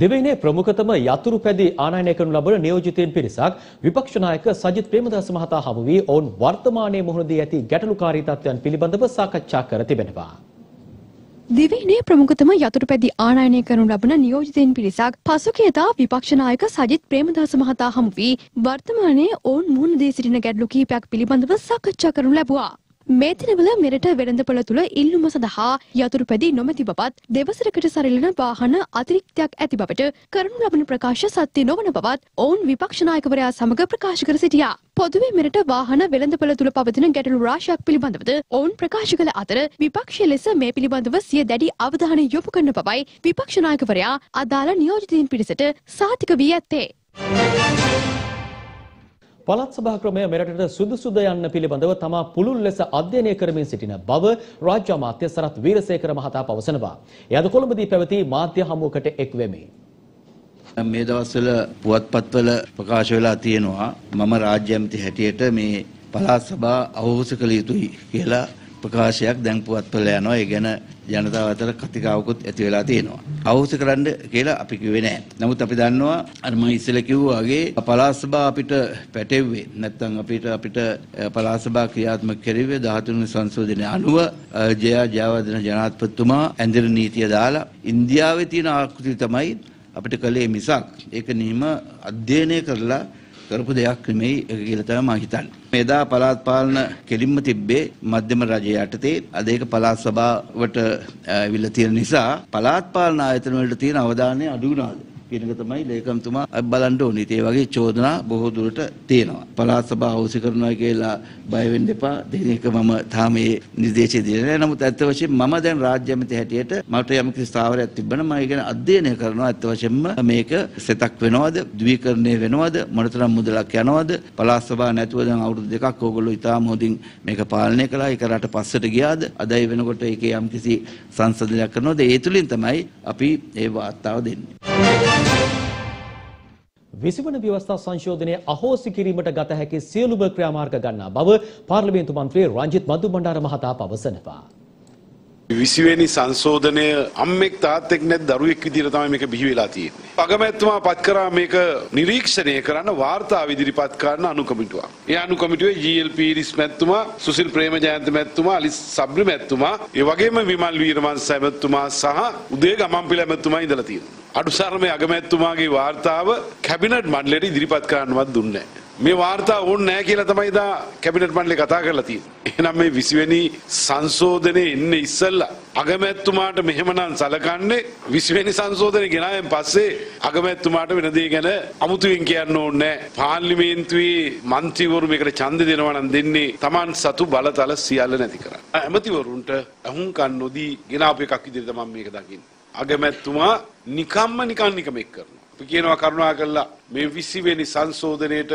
දෙවයිනේ ප්‍රමුඛතම යතුරු පැදි ආනයනය කරනු ලබන නියෝජිතයින් පිරිසක් විපක්ෂ නායක සජිත් ප්‍රේමදාස මහතා හමු වී ඔවුන් වර්තමානයේ මුහුණ දී ඇති ගැටලුකාරී තත්ත්වයන් පිළිබඳව සාකච්ඡා කර තිබෙනවා. දිවයිනේ ප්‍රමුඛතම යතුරුපැදි ආනයනය කරනු ලබන නියෝජිතයින් පිරිසක් පසුගියදා විපක්ෂ නායක සජිත් ප්‍රේමදාස මහතා හමු වී වර්තමානයේ ඔවුන් මුහුණ දී සිටින ගැටලු කිහිපයක් පිළිබඳව සාකච්ඡා කරනු ලැබුවා. මේ දිනවල මෙරට වෙළඳපොළ තුළ ඉල්ලුම සඳහා යතුරුපැදි නොමැති බවත් දෙවසරකට සරිලන වාහන අතිරික්තයක් ඇති බවට කරනු ලබන ප්‍රකාශ සත්‍ය නොවන බවත් ඔවුන් විපක්ෂ නායකවරයා සමග ප්‍රකාශ කර සිටියා. පොදුවේ මෙරට වාහන වෙළඳපොළ තුළ පවතින ගැටලු රාශියක් පිළිබඳවද ඔවුන් ප්‍රකාශ කළ අතර විපක්ෂය ලෙස මේ පිළිබඳව සිය දැඩි අවධානය යොමු කරන බවයි විපක්ෂ නායකවරයා අදාළ නියෝජිතයින් පිරිසට සාතික වී ඇත්තේ. පළාත් සභා ක්‍රමය මෙරටට සුදුසුද යන්න පිළිබඳව තමා පුළුල් ලෙස අධ්‍යයනය කරමින් සිටින බව රාජ්‍ය අමාත්‍ය සරත් වීරසේකර මහතා පවසනවා. එය අද කොළඹදී පැවති මාධ්‍ය හමුවකට එක් වෙමින් මේ දවස්වල පුවත්පත්වල ප්‍රකාශ වෙලා තියෙනවා මම රාජ්‍ය ඇමති හැටියට මේ පළාත් සභා අවශ්‍ය කළ යුතුයි කියලා ප්‍රකාශයක් දැන් පුවත්පත්වල යනවා. ඒ ගැන ජනතාව අතර කතිකාවකුත් ඇති වෙලා තියෙනවා. අවශ්‍ය කරන්න කියලා අපි කිව්වේ නැහැ. නමුත් අපි දන්නවා අර මම ඉස්සෙල්ලා කිව්වා වගේ පළාත් සභා අපිට පැටෙව්වේ නැත්නම් අපිට පළාත් සභා ක්‍රියාත්මක කෙරුවේ 13 වෙනි සංශෝධනය අනුව ජයා ජයවර්ධන ජනාධිපතිතුමා ඇඳිර නීතිය දාලා ඉන්දියාවේ තියෙන ආකෘතිය තමයි අපිට කලේ මිසක් ඒක නිම අධ්‍යයනය කරලා කරපු දෙයක් නෙමෙයි කියලා තමයි මම හිතන්නේ. මේදා පළාත් පාලන කෙලින්ම තිබ්බේ මධ්‍යම රජය යටතේ. අද ඒක පළාත් සභාවට ඇවිල්ලා තියෙන නිසා පළාත් පාලන ආයතන වලට තියෙන අවධානය අඩු වුණාද කියන එක තමයි ලේකම්තුමා අපි බලන්න ඕනේ. ඒ වගේ චෝදනා බොහෝ දුරට තියෙනවා. පළාත් සභාව අවශ්‍ය කරනවා කියලා බය වෙන්න එපා. දෙන එක මම තාම මේ නිර්දේශය දෙන්නේ නැහැ. නමුත් අත්ත වශයෙන් මම දැන් රාජ්‍ය ඇමති හැටියට මට යම් කිසි ස්ථාවරයක් තිබ්බනම් මම ඒක අධ්‍යයනය කරනවා. අත්ත වශයෙන්ම මේක සෙතක් වෙනවද, ද්විකරණය වෙනවද, මොනතරම් මුදලක් යනවද, පළාත් සභාව නැතුව දැන් අවුරුදු දෙකක් ඕගොල්ලෝ ඉතාම හොඳින් මේක පාලනය කළා. ඒක රට පස්සට ගියාද, අදයි වෙනකොට ඒකේ යම් කිසි සංශෝධනයක් කරනවද, ඒ තුලින් තමයි අපි මේ වාර්තාව දෙන්නේ. විසිවන ව්‍යවස්ථා සංශෝධනයේ අහෝසි කිරීමට ගත හැකි සියලුම ක්‍රියාමාර්ග ගන්නා බව පාර්ලිමේන්තු මන්ත්‍රී රංජිත් මදුබණ්ඩාර මහතා පවසනවා. විසිවෙනි සංශෝධනය අම්මෙක් තාත්තෙක්නෙත් දරුවෙක් විදිහට තමයි මේක බිහිවෙලා තියෙන්නේ. පගමැතිතුමා පත් කරා මේක නිරීක්ෂණය කරන්න වාර්තා ඉදිරිපත් කරන අනුකමිටුවක්. ඒ අනුකමිටුවේ GLP රිස් මැතිතුමා, සුසිල් ප්‍රේමජයන්ත මැතිතුමා, අලිස් සබ්ලි මැතිතුමා, ඒ වගේම විමල් වීරවංශ මැතිතුමා සහ උදේ ගමන්පිල මැතිතුමා ඉඳලා තියෙනවා. අඩුසරමේ අගමැතිතුමාගේ වාර්තාව කැබිනට් මණ්ඩලයට ඉදිරිපත් කරන්නවත් දුන්නේ නැහැ. මේ වාර්තා ඕනේ නැහැ කියලා තමයි දා කැබිනට් මණ්ඩලේ කතා කරලා තියෙන්නේ. එහෙනම් මේ 20 වෙනි සංශෝධනයේ ඉන්නේ ඉස්සෙල්ලා අගමැතිතුමාට මෙහෙමනම් සලකන්නේ 20 වෙනි සංශෝධනය ගෙනාවෙන් පස්සේ අගමැතිතුමාට වෙන දේ ගැන අමුතුවෙන් කියන්න ඕනේ නැහැ. පාර්ලිමේන්තුවේ മന്ത്രിවරු මේකට ඡන්ද දෙනවා නම් දෙන්නේ Taman සතු බලතල සියල්ල නැති කරන්න. ඇමතිවරුන්ට අහුම්කන් නොදී ගෙනාපු එකක් විදිහට මම මේක දකින්නේ. අගමැතිතුමා නිකම්ම එක් කරනවා. අපි කියනවා කරුණා කළා මේ 20 වෙනි සංශෝධනයේට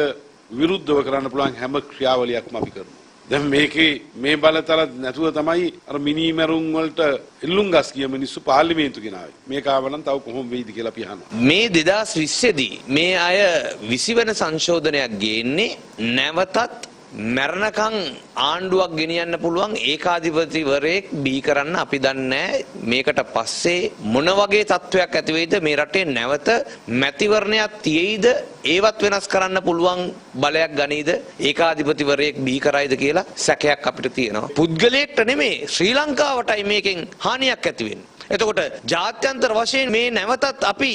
විරුද්ධව කරන්න පුළුවන් හැම ක්‍රියාවලියක්ම අපි කරමු. දැන් මේකේ මේ බලතල නැතුව තමයි අර මිනි මරුන් වලට එල්ලුම්ගස් කිය මිනිස්සු පාර්ලිමේන්තු ගෙනාවේ. මේක ආව නම් තව කොහොම වෙයිද කියලා අපි අහනවා. මේ 2020 දී මේ අය 20 වෙනි සංශෝධනයක් ගේන්නේ නැවතත් මරණකම් ආණ්ඩුවක් ගෙනියන්න පුළුවන් ඒකාධිපතිවරයෙක් බිහි කරන්න අපි දන්නේ මේකට පස්සේ මොන වගේ තත්වයක් ඇති වෙයිද මේ රටේ නැවත මැතිවරණයක් තියෙයිද ඒවත් වෙනස් කරන්න පුළුවන් බලයක් ගනීද ඒකාධිපතිවරයෙක් බිහි කරයිද කියලා සැකයක් අපිට තියෙනවා පුද්ගලයෙක්ට නෙමෙයි ශ්‍රී ලංකාවටයි මේකෙන් හානියක් ඇති වෙන්නේ එතකොට ජාත්‍යන්තර වශයෙන් මේ නැවතත් අපි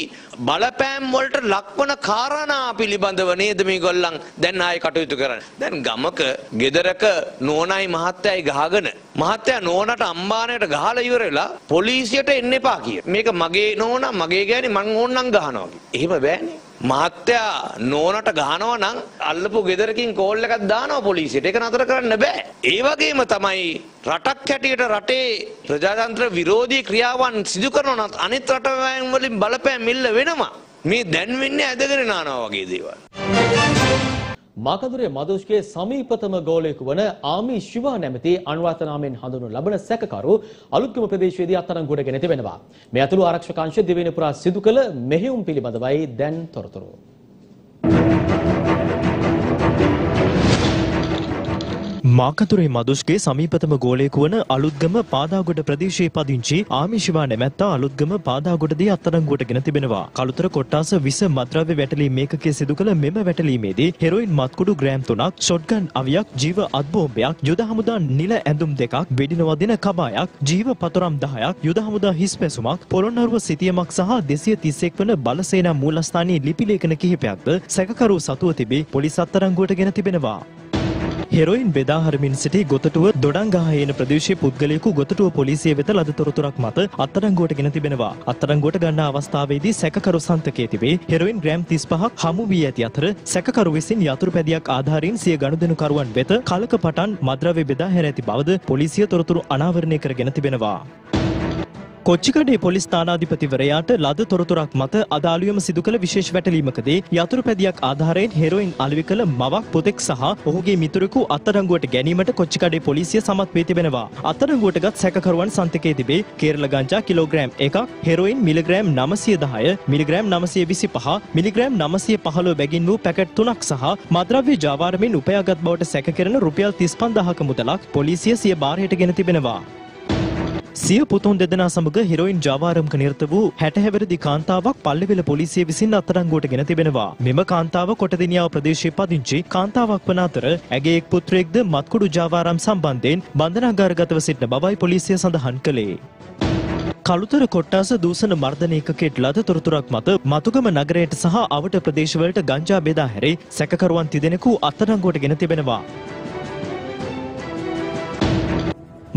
බලපෑම් වලට ලක්වන කාරණා පිළිබඳව නේද මේගොල්ලන් දැන් ආයෙ කටයුතු කරන්නේ දැන් ගමක ගෙදරක නෝනායි මහත්තයයි ගහගෙන මහත්තයා නෝනට අම්මාණයට ගහලා ඉවරලා පොලිසියට එන්න එපා කිය. මේක මගේ නෝනා මගේ ගෑණි මං ඕන්නම් ගහනවා කිය. එහෙම බෑනේ. මහත්තයා නෝනට ගහනවා නම් අල්ලපු ගෙදරකින් කෝල් එකක් දානවා පොලිසියට. ඒක නතර කරන්න බෑ. ඒ වගේම තමයි රටක් හැටියට රටේ ප්‍රජාතන්ත්‍ර විරෝධී ක්‍රියාවන් සිදු කරනවා නම් අනිත් රටවල් වලින් බලපෑම් ඉල්ල වෙනවා. මේ දැන් වෙන්නේ ඇදගෙන නානවා වගේ දේවල්. माकदुरे मधोष के समीपतम गोलेक वन आमी शिव नेमति अनुवात नामेन हंदुनु लबन सेककारू अलुत्गम प्रदेशयेदी अतरंग गोडगे नेति वेनवा मे अतुलु आरक्षक अंश दिवेनपुरा सिदु कළ මෙහෙයුම් පිළිබඳවයි දැන් තොරතුරු माकतुरे मधुष के समीपतम गोलेकुवन अलुद्गम पादागोड प्रदेश पदिंची आमिशिवा नेमत्ता अलुद्गम पादागोडदी अत्तरंगोटගෙන තිබෙනවා කලුතර කොට්ටාස විස මත්ද්‍රව්‍ය වැටලීම් මේකකයේ සිදු කළ මෙම වැටලීමේදී හෙරොයින් මත්කුඩු ග්‍රෑම් 3ක් ෂොට්ගන් අවියක් ජීව අත්බෝම්බයක් යුද හමුදා නිල ඇඳුම් දෙකක් වෙඩිනවා දෙන කබායක් ජීව පතරම් 10ක් යුද හමුදා හිස්පැසුමක් පොළොන්නරුව සිටියමක් සහ 231 වන බලසේනා මූලස්ථානයේ ලිපි ලේඛන කිහිපයක්ද සැකකරු සතුව තිබී පොලිස් අත්තරංගුවටගෙන තිබෙනවා හෙරොයින් බෙදාහරමින් සිටි ගොතටුව දොඩංගහයේන ප්‍රදේශයේ පුද්ගලයෙකු ගොතටුව පොලිසිය වෙත ලද තොරතුරක් මත අත්අඩංගුවටගෙන තිබෙනවා. අත්අඩංගුවට ගන්නා අවස්ථාවේදී සැකකරු සන්තකයේ තිබේ හෙරොයින් ග්‍රෑම් 35ක් හමු වී ඇති අතර සැකකරු විසින් යතුරු පැදියක් ආධාරයෙන් සිය ගනුදෙනුකරුවන් වෙත කලක පටන් මද්‍රව්‍ය බෙදා හැර ඇති බවද පොලිසිය තොරතුරු අනාවරණය කරගෙන තිබෙනවා. කොච්චිකඩේ පොලිස් ස්ථානාධිපතිවරයාට ලද තොරතුරක් මත අදාළුවම සිදු කළ විශේෂ වැටලීමකදී යතුරු පැදියක් ආධාරයෙන් හෙරොයින් අලෙවි කළ මවක් පුතෙක් සහ ඔහුගේ මිතුරෙකු අත්අඩංගුවට ගැනීමට කොච්චිකඩේ පොලිසිය සමත් වී තිබෙනවා. අත්අඩංගුවටගත් සැකකරුවන් සන්තකයේ තිබේ කේරළ ගංජා කිලෝග්‍රෑම් 1ක්, හෙරොයින් මිලිග්‍රෑම් 910, මිලිග්‍රෑම් 925, මිලිග්‍රෑම් 915 බැගින් වූ පැකට් 3ක් සහ මද්‍රව්‍ය ජාවාරමින් උපයාගත් බවට සැක කෙරෙන රුපියල් 35,000ක මුදලක් පොලිසිය සිය භාරයට ගෙන තිබෙනවා. සිය පුතුන් දෙදෙනා සමග හෙරොයින් ජාවාරම්ක නිරත වූ 60 හැවිරිදි කාන්තාවක් පල්ලෙවිල පොලිසිය විසින් අත්අඩංගුවට ගෙන තිබෙනවා. මෙම කාන්තාව කොටදිනියාව ප්‍රදේශයේ පදිංචි කාන්තාවක් වන අතර ඇගේ එක් පුත්‍රයෙක්ද මත්කුඩු ජාවාරම් සම්බන්ධයෙන් බන්ධනාගාරගතව සිටින බවයි පොලිසිය සඳහන් කළේ. කලුතර කොට්ටාස දූෂණ මර්ධන ඒකකයට ලද තොරතුරක් මත මතුගම නගරයට සහ අවට ප්‍රදේශවලට ගංජා බෙදා හැරී සැකකරුවන් 3 දෙනෙකු අත්අඩංගුවට ගෙන තිබෙනවා.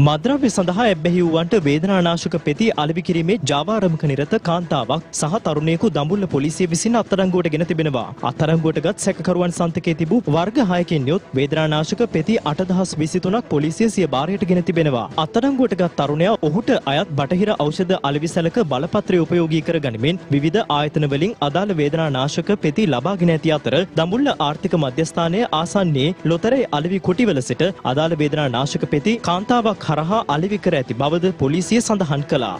මද්‍රව්‍ය සඳහා ඇබ්බැහි වූවන්ට වේදනානාශක පෙති අලෙවි කිරීමේ ජාවාරම්ක නිරත කාන්තාවක් සහ තරුණයෙකු දඹුල්ල පොලිසිය විසින් අත්අඩංගුවට ගෙන තිබෙනවා. අත්අඩංගුවටගත් සැකකරුවන් සන්තකයේ තිබූ වර්ග 6කින් යොත් වේදනානාශක පෙති 8023ක් පොලිසිය සිය භාරයට ගෙන තිබෙනවා. අත්අඩංගුවටගත් තරුණයා ඔහුට අයත් බටහිර ඖෂධ අලෙවි සැලක බලපත්‍රය උපයෝගී කර ගනිමින් විවිධ ආයතන වලින් අදාළ වේදනානාශක පෙති ලබාගෙන ඇති අතර දඹුල්ල ආර්ථික මධ්‍යස්ථානයේ ආසන්නයේ ලොතරේ අලෙවි කුටිවල සිට අදාළ වේදනානාශක පෙති කාන්තාවක් හරහා අලෙවි කර ඇති බවද පොලිසිය සඳහන් කළා.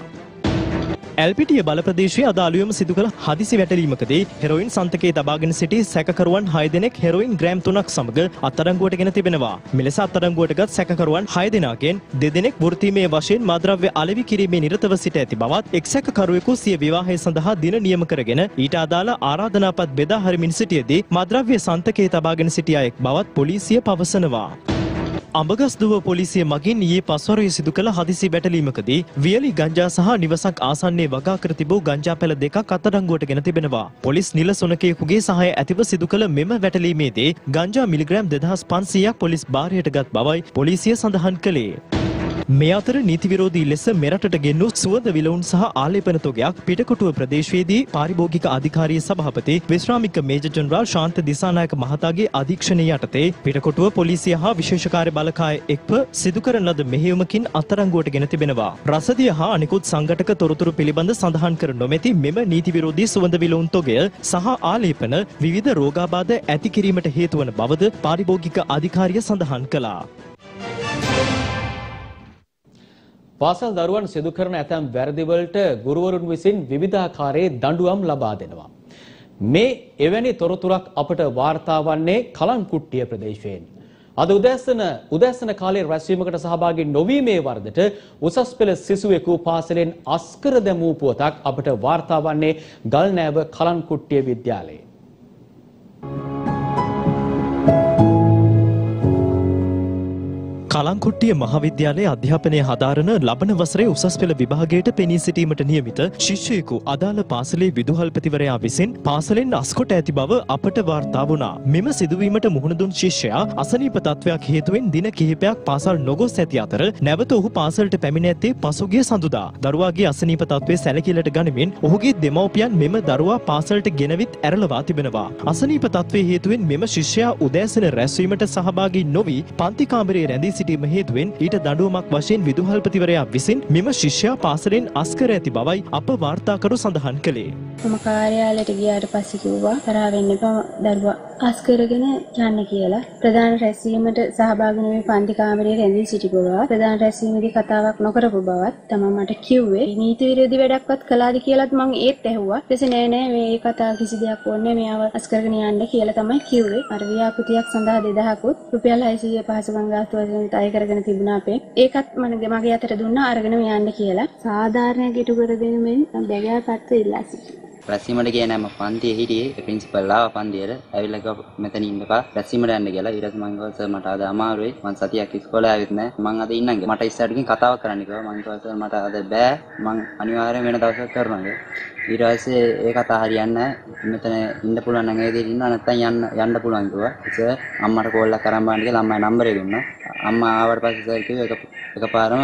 ඇල්පිටිය බල ප්‍රදේශයේ අද අලුයම සිදු කළ හදිසි වැටලීමකදී හෙරොයින් සන්තකයේ තබාගෙන සිටි සැකකරුවන් 6 දෙනෙක් හෙරොයින් ග්‍රෑම් 3ක් සමග අත්අඩංගුවට ගෙන තිබෙනවා. මෙලෙස අත්අඩංගුවටගත් සැකකරුවන් 6 දෙනාගෙන් දෙදෙනෙක් වෘත්තීමේ වශයෙන් මාද්‍රව්‍ය අලෙවි කිරීමේ නිරතව සිට ඇති බවත් එක් සැකකරුවෙකු සිය විවාහය සඳහා දින නියම කරගෙන ඊට අදාළ ආරාධනාපත් බෙදා හරිමින් සිටියේදී මාද්‍රව්‍ය සන්තකයේ තබාගෙන සිටි අයෙක් බවත් පොලිසිය පවසනවා. අඹගස්දුව පොලිසිය මගින් ඊයේ පස්වරුවේ සිදු කළ හදිසි බැටලීමකදී වියලි ගංජා සහ නිවසක් ආසන්නයේ වගා කර තිබූ ගංජා පැල දෙකක් අත්අඩංගුවට ගෙන තිබෙනවා. පොලිස් නිල සොනකයෙකුගේ සහාය ඇතිව සිදු කළ මෙම වැටලීමේදී ගංජා මිලිග්‍රෑම් 2500ක් පොලිස් භාරයට ගත් බවයි පොලිසිය සඳහන් කළේ. මේ අතර නීති විරෝධී ලෙස මෙරටට ගෙන් වූ සුවඳ විලවුන් සහ ආලේපන තොගයක් පිටකොටුව ප්‍රදේශයේදී පාරිභෝගික අධිකාරියේ සභාපති විශ්‍රාමික මේජර් ජෙනරාල් ශාන්ත දිසානායක මහතාගේ අධීක්ෂණය යටතේ පිටකොටුව පොලිසිය හා විශේෂ කාර්ය බළකාය එක්ව සිදු කරන ලද මෙහෙයුමකින් අත්අඩංගුවට ගෙන තිබෙනවා. රසදිය හා අනිකුත් සංඝටක තොරතුරු පිළිබඳ සඳහන් කර නොමැති මෙම නීති විරෝධී සුවඳ විලවුන් තොගය සහ ආලේපන විවිධ රෝගාබාධ ඇති කිරීමට හේතු වන බවද පාරිභෝගික අධිකාරිය සඳහන් කළා. පාසල් දරුවන් සිදු කරන ඇතැම් වැරදිවලට ගුරුවරුන් විසින් විවිධාකාරයේ දඬුවම් ලබා දෙනවා. මේ එවැනි තොරතුරක් අපට වාර්තා වන්නේ කලංකුට්ටිය ප්‍රදේශයෙන්. අද උදෑසන කාලයේ රැස්වීමකට සහභාගී නොවීමේ වරදට උසස් පෙළ සිසුවෙකු පාසලෙන් අස්කර දැමූ පුවතක් අපට වාර්තා වන්නේ ගල්නෑව කලංකුට්ටිය විද්‍යාලයේ. කලංකුට්ටිය මහාවිද්‍යාලයේ අධ්‍යාපනය හදාරන ලබන වසරේ උසස් පෙළ විභාගයට පෙනී සිටීමට නියමිත ශිෂ්‍යයෙකු අදාළ පාසලේ විදුහල්පතිවරයා විසින් පාසලෙන් අස්කොට ඇති බව අපට වාර්තා වුණා. මෙම සිදුවීමට මුහුණ දුන් ශිෂ්‍යයා අසනීප තත්වයක් හේතුවෙන් දින කිහිපයක් පාසල් නොගොස් ඇති අතර නැවත ඔහු පාසලට පැමිණ ඇත්තේ පසුගිය සඳුදා. දරුවාගේ අසනීප තත්වයේ සැලකිල්ලට ගනිමින් ඔහුගේ දෙමව්පියන් මෙම දරුවා පාසලට ගෙනවිත් ඇරලවා තිබෙනවා. අසනීප තත්වයේ හේතුවෙන් මෙම ශිෂ්‍යයා උදෑසන රැස්වීමට සහභාගී නොවි පන්ති කාමරයේ රැඳී සිටීම හේතුවෙන් ඊට දඬුවමක් වශයෙන් විදුහල්පතිවරයා විසින් මෙම ශිෂ්‍යයා පාසලෙන් අස්කර ඇති බවයි අප වාර්තාකරු සඳහන් කළේ. මම කාර්යාලයට ගියාට පස්සේ කිව්වා තරහ වෙන්න එපා දරුවා අස්කරගෙන යන්න කියලා. ප්‍රධාන රැස්වීමට සහභාගී නොවී පන්ති කාමරයේ රැඳී සිටිපුවා. ප්‍රධාන රැස්වීමේදී කතාවක් නොකරපු බවත් තමයි මට කිව්වේ. නීති විරෝධී වැඩක්වත් කළාද කියලාත් මම ඒත් ඇහුවා. ඊටසේ නෑ මේ කතාව කිසි දෙයක් ඕනේ මෙයාව අස්කරගෙන යන්න කියලා තමයි කිව්වේ. අර ව්‍යාපෘතියක් සඳහා 2000ක් රුපියල් 650 වංගාස්තුව අය කරගෙන තිබුණා අපේ. ඒකත් මගේ අතට දුන්නා අරගෙන යන්න කියලා. සාමාන්‍ය ගැටු කර දෙනුමින් බැගෑ පැත්ත ඉල්ලා සිටියා. රැස්වීමට ගියේ නෑ මම පන්තියේ හිටියේ. ප්‍රින්සිපල් ආවා පන්තියට. ඇවිල්ලා ගියා මෙතන ඉන්නපා රැස්වීමට යන්න කියලා. ඊට පස්සේ මං ගාව සර් මට අද අමාරුයි. මං සතියක් ඉස්කෝලේ ආවෙත් නෑ. මං අද ඉන්නම් කියලා. මට ඉස්සරහටකින් කතාවක් කරන්න කිව්වා. මං කිව්වා සර් මට අද බෑ. මං අනිවාර්යයෙන් වෙන දවසක් කරනවා කියලා. ඊට පස්සේ ඒ කතාව හරියන්නේ නෑ. මෙතන ඉන්න පුළුවන් නම් ඒ දෙයට ඉන්නවා නැත්නම් යන්න පුළුවන් කිව්වා. සර් අම්මට කෝල් එකක් කරන් බලන්න කියලා අම්මා නම්බරේ දුන්නා. අම්මා ආවට පස්සේ සර් කිව්වා එකපාරම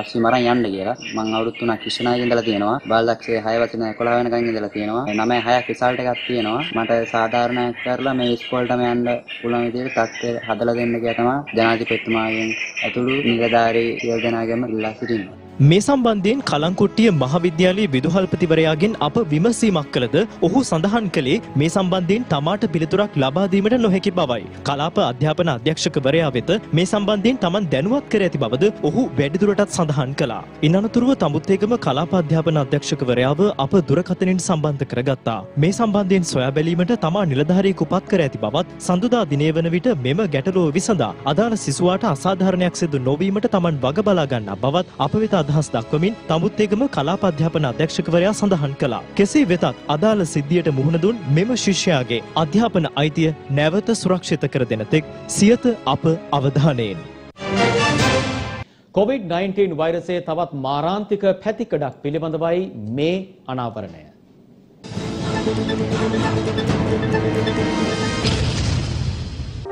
අස්සි මරන් යන්න කියලා. මං අවුරුදු 3ක් ඉස්සනාවේ ඉඳලා තියෙනවා. බාලදක්ෂයේ 6 වසරේ 11 වෙනකන් ඉඳලා තියෙනවා. 96ක් රිසල්ට් එකක් තියෙනවා. මට සාධාරණයක් කරලා මේ ඉස්කෝලේටම යන්න පුළුවන් විදියට තත්ත්වය හදලා දෙන්න කියලා තමයි ජනාධිපතිතුමාගෙන් අතුළු නිලධාරී සියලු දෙනාගෙම ඉල්ලා සිටින්නේ. මේ සම්බන්ධයෙන් කලංකුට්ටිය මහාවිද්‍යාලයේ විදුහල්පතිවරයාගෙන් අප විමසීමක් කළද ඔහු සඳහන් කළේ මේ සම්බන්ධයෙන් තමාට පිළිතුරක් ලබා දීමට නොහැකි බවයි. කලාප අධ්‍යාපන අධ්‍යක්ෂකවරයා වෙත මේ සම්බන්ධයෙන් තමන් දැනුවත් කර ඇති බවද ඔහු වැඩිදුරටත් සඳහන් කළා. ඉන් අනතුරුව තඹුත්තේගම කලාප අධ්‍යාපන අධ්‍යක්ෂකවරයාව අප දුරකථනයෙන් සම්බන්ධ කරගත්තා. මේ සම්බන්ධයෙන් සොයා බැලීමට තමා නිලධාරියෙකු පත් කර ඇති බවත් සඳුදා දිනේ වන විට මෙම ගැටලුව විසඳා අදාළ සිසුවාට අසාධාරණයක් සිදු නොවීමට තමන් වග බලා ගන්නා බවත් අප වෙත අදහස් දක්වමින් තඹුත්තේගම කලාප අධ්‍යාපන අධ්‍යක්ෂකවරයා සඳහන් කළා. කෙසේ වෙතත් අදාළ සිද්ධියට මුහුණ දුන් මෙම ශිෂ්‍යයාගේ අධ්‍යාපන අයිතිය නැවත සුරක්ෂිත කර දෙන තෙක් සියත අප අවධානයෙන්. COVID-19 වෛරසයේ තවත් මාරාන්තික පැතිකඩක් පිළිබඳවයි මේ අනාවරණය.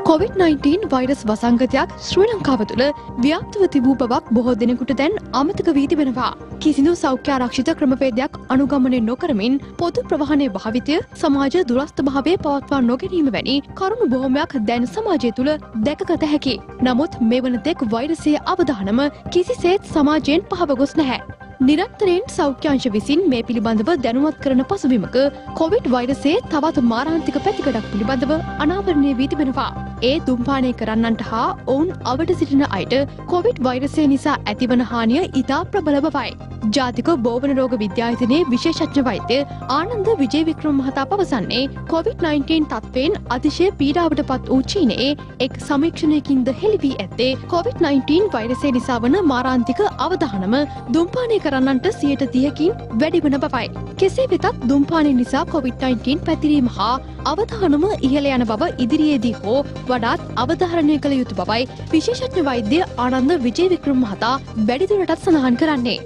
COVID-19 වෛරස් වසංගතයක් ශ්‍රී ලංකාව තුළ ව්‍යාප්තව තිබූ බවක් බොහෝ දිනකට දැන් අමතක වී තිබෙනවා. කිසිදු සෞඛ්‍ය ආරක්ෂිත ක්‍රමවේදයක් අනුගමනය නොකරමින් පොදු ප්‍රවාහනයේ භාවිතය, සමාජ දුරස්ථභාවය පවත්වා නොගැනීම වැනි කරුණු බොහොමයක් දැන් සමාජය තුළ දැකගත හැකියි. නමුත් මෙවනතෙක් වෛරසයේ අවදානම කිසිසේත් සමාජයෙන් පහව ගොස් නැහැ. නිරන්තරයෙන් සෞඛ්‍ය අංශ විසින් මේ පිළිබඳව දැනුවත් කරන පසුබිමක කොවිඩ් වෛරසයේ තවත් මාරාන්තික පැතිකඩක් පිළිබඳව අනාවරණය වී තිබෙනවා. ඒ දුම්පානය කරන්නන්ට හා ඔවුන් අවට සිටින අයට කොවිඩ් වෛරසය නිසා ඇතිවන හානිය ඉතා ප්‍රබල බවයි. ජාතික බෝවන රෝග විද්‍යායතනයේ විශේෂඥ වෛද්‍ය ආනන්ද විජේවික්‍රම මහතා පවසන්නේ COVID-19 තත්ත්වයෙන් අතිශය පීඩාවට පත් වූ චීනයේ එක් සමීක්ෂණයකින්ද හෙළි වී ඇත්තේ COVID-19 වෛරසය නිසා වන මාරාන්තික අවදානම දුම්පානය කරන්නන්ට 30%කින් වැඩි වන බවයි. කෙසේ වෙතත් දුම්පානය නිසා COVID-19 පැතිරීම හා අවදානම ඉහළ යන බව ඉදිරියේදී හෝ වඩාත් අවධාරණය කළ යුතු බවයි විශේෂඥ වෛද්‍ය ආනන්ද විජේවික්‍රම මහතා වැඩිදුරටත් සඳහන් කරන්නේ.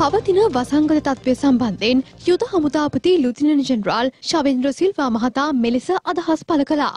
පවතින වසංගත තත්ත්වය සම්බන්ධයෙන් යුද හමුදාපති ලුතිනන්ට් ජෙනරාල් ශවේන්ද්‍ර සිල්වා මහතා මෙලෙස අදහස් පළ කළා.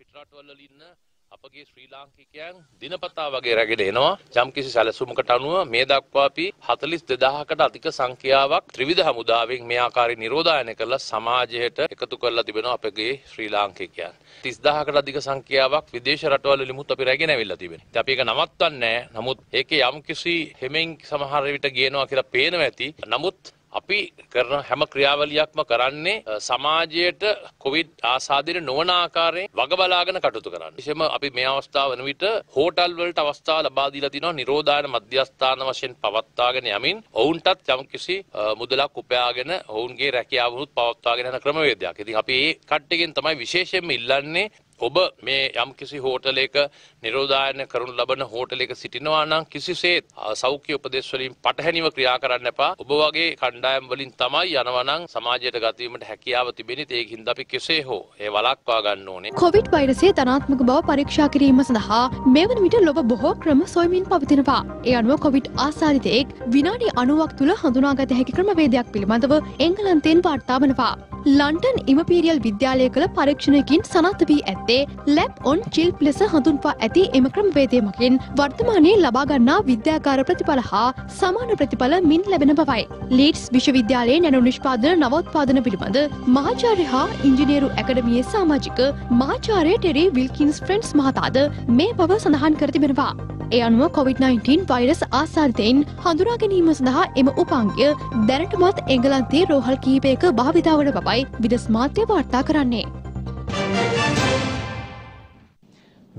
පිටරටවල ඉන්න අපගේ ශ්‍රී ලාංකිකයන් දිනපතා වගේ රැගෙන එනවා. යම්කිසි සැලසුමකට අනුව මේ දක්වා අපි 42000කට අධික සංඛ්‍යාවක් ත්‍රිවිධ හමුදාවෙන් මේ ආකාරي නිරෝධායන කරලා සමාජයට එකතු කරලා තිබෙනවා අපගේ ශ්‍රී ලාංකිකයන්. 30000කට අධික සංඛ්‍යාවක් විදේශ රටවල ලිමුත් අපි රැගෙන ඇවිල්ලා තිබෙනවා. ඉතින් අපි ඒක නවත්තන්නේ නැහැ. නමුත් ඒකේ යම්කිසි හැමෙන් සමහර විට ගේනවා කියලා පේනවා ඇති. නමුත් අපි කරන හැම ක්‍රියාවලියක්ම කරන්නේ සමාජයට කොවිඩ් ආසාදිත නොවන ආකාරයෙන් වග බලාගෙන කටයුතු කරන්න. විශේෂම අපි මේ අවස්ථාව වන විට හෝටල් වලට අවස්ථා ලබා දීලා තිනවා නිරෝධායන මධ්‍යස්ථාන වශයෙන් පවත්වාගෙන යමින් ඔවුන්ටත් යම්කිසි මුදලක් උපයාගෙන ඔවුන්ගේ රැකියාව වුත් පවත්වාගෙන යන ක්‍රමවේදයක්. ඉතින් අපි ඒ කට්ටියගෙන් තමයි විශේෂයෙන්ම ඉල්ලන්නේ ඔබ මේ යම්කිසි හෝටලයක නිරෝධායන කරනු ලබන හෝටලයක සිටිනවා නම් කිසිසේත් සෞඛ්‍ය උපදේශ වලින් පටහැනිව ක්‍රියා කරන්න එපා. ඔබ වගේ කණ්ඩායම් වලින් තමයි යනවා නම් සමාජයට ගත වීමට හැකියාව තිබෙන්නේ. ඒකින්ද අපි කෙසේ හෝ ඒ වළක්වා ගන්න ඕනේ. කොවිඩ් වෛරසයේ ධනාත්මක බව පරීක්ෂා කිරීම සඳහා මෙවන විට ලොව බොහෝ ක්‍රම සොයමින් පවතිනවා. ඒ අනුව කොවිඩ් ආසාදිතෙක් විනාඩි 90ක් තුල හඳුනාගත හැකි ක්‍රමවේදයක් පිළිබඳව එංගලන්තයෙන් වාර්තා වනවා. ලන්ඩන් ඉම්පීරියල් විද්‍යාලය කළ පරීක්ෂණයකින් සනාථ වී ඇත්තේ ලැබ් ඔන් චිල්ප් ලෙස හඳුන්වා ඇති එම ක්‍රමවේදයකින් වර්තමානයේ ලබා ගන්නා විද්‍යාකාර ප්‍රතිඵල හා සමාන ප්‍රතිඵල මින් ලැබෙන බවයි. ලීඩ්ස් විශ්වවිද්‍යාලයේ නැණු නිෂ්පාදන නවෝත්පාදන පිළිබඳ මහාචාර්ය හා ඉංජිනේරු අකාදමියේ සමාජික මහාචාර්ය ටෙරි විල්කින්ස් ෆ්‍රෙන්ඩ්ස් මහතාද මේ බව සඳහන් කර තිබෙනවා. ඒ අනුව COVID-19 වෛරස් ආසාදිතයින් හඳුනා ගැනීම සඳහා එම උපංගය දැනටමත් එංගලන්තයේ රෝහල් කිහිපයක භාවිතා වන බවයි විදෙස් මාධ්‍ය වාර්තා කරන්නේ.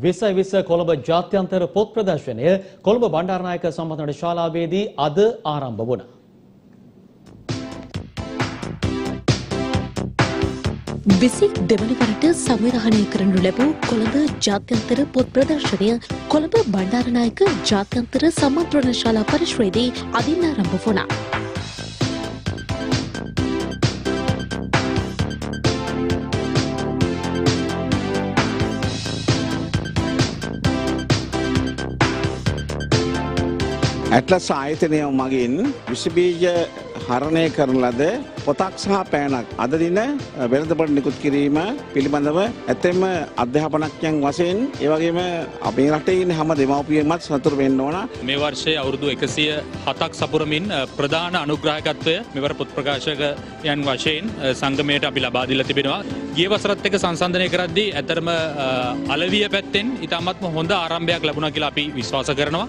විසයි විස කොළඹ ජාත්‍යන්තර පොත් ප්‍රදර්ශනය කොළඹ බණ්ඩාරනායක සම්මන්ත්‍රණ ශාලාවේදී අද ආරම්භ වුණා. විසි දෙවන වරට සංවිධානය කරනු ලැබූ කොළඹ ජාත්‍යන්තර පොත් ප්‍රදර්ශනය කොළඹ බණ්ඩාරනායක ජාත්‍යන්තර සම්මන්ත්‍රණ ශාලා පරිශ්‍රයේදී අදින් ආරම්භ වුණා. ඇට්ලස් ආයතනය මගින් විසබීජ හරණය කරන ලද පොතක් සහ පෑනක් අද දින වෙළඳපොළ නිකුත් කිරීම පිළිබඳව ඇතැම් අධ්‍යාපනඥයන් වශයෙන් ඒ වගේම අපේ රටේ ඉන්න හැම දෙමව්පියෙක්මත් සතුටු වෙන්න ඕන. මේ වර්ෂයේ අවුරුදු 107ක් සපුරමින් ප්‍රධාන අනුග්‍රාහකත්වය මෙවර පොත් ප්‍රකාශකයන් වශයෙන් සංගමයට අපි ලබා දීලා තිබෙනවා. ගිය වසරත් එක්ක සංසන්දනය කරද්දී ඇතරම අලවිය පැත්තෙන් ඉතාමත්ම හොඳ ආරම්භයක් ලැබුණා කියලා අපි විශ්වාස කරනවා.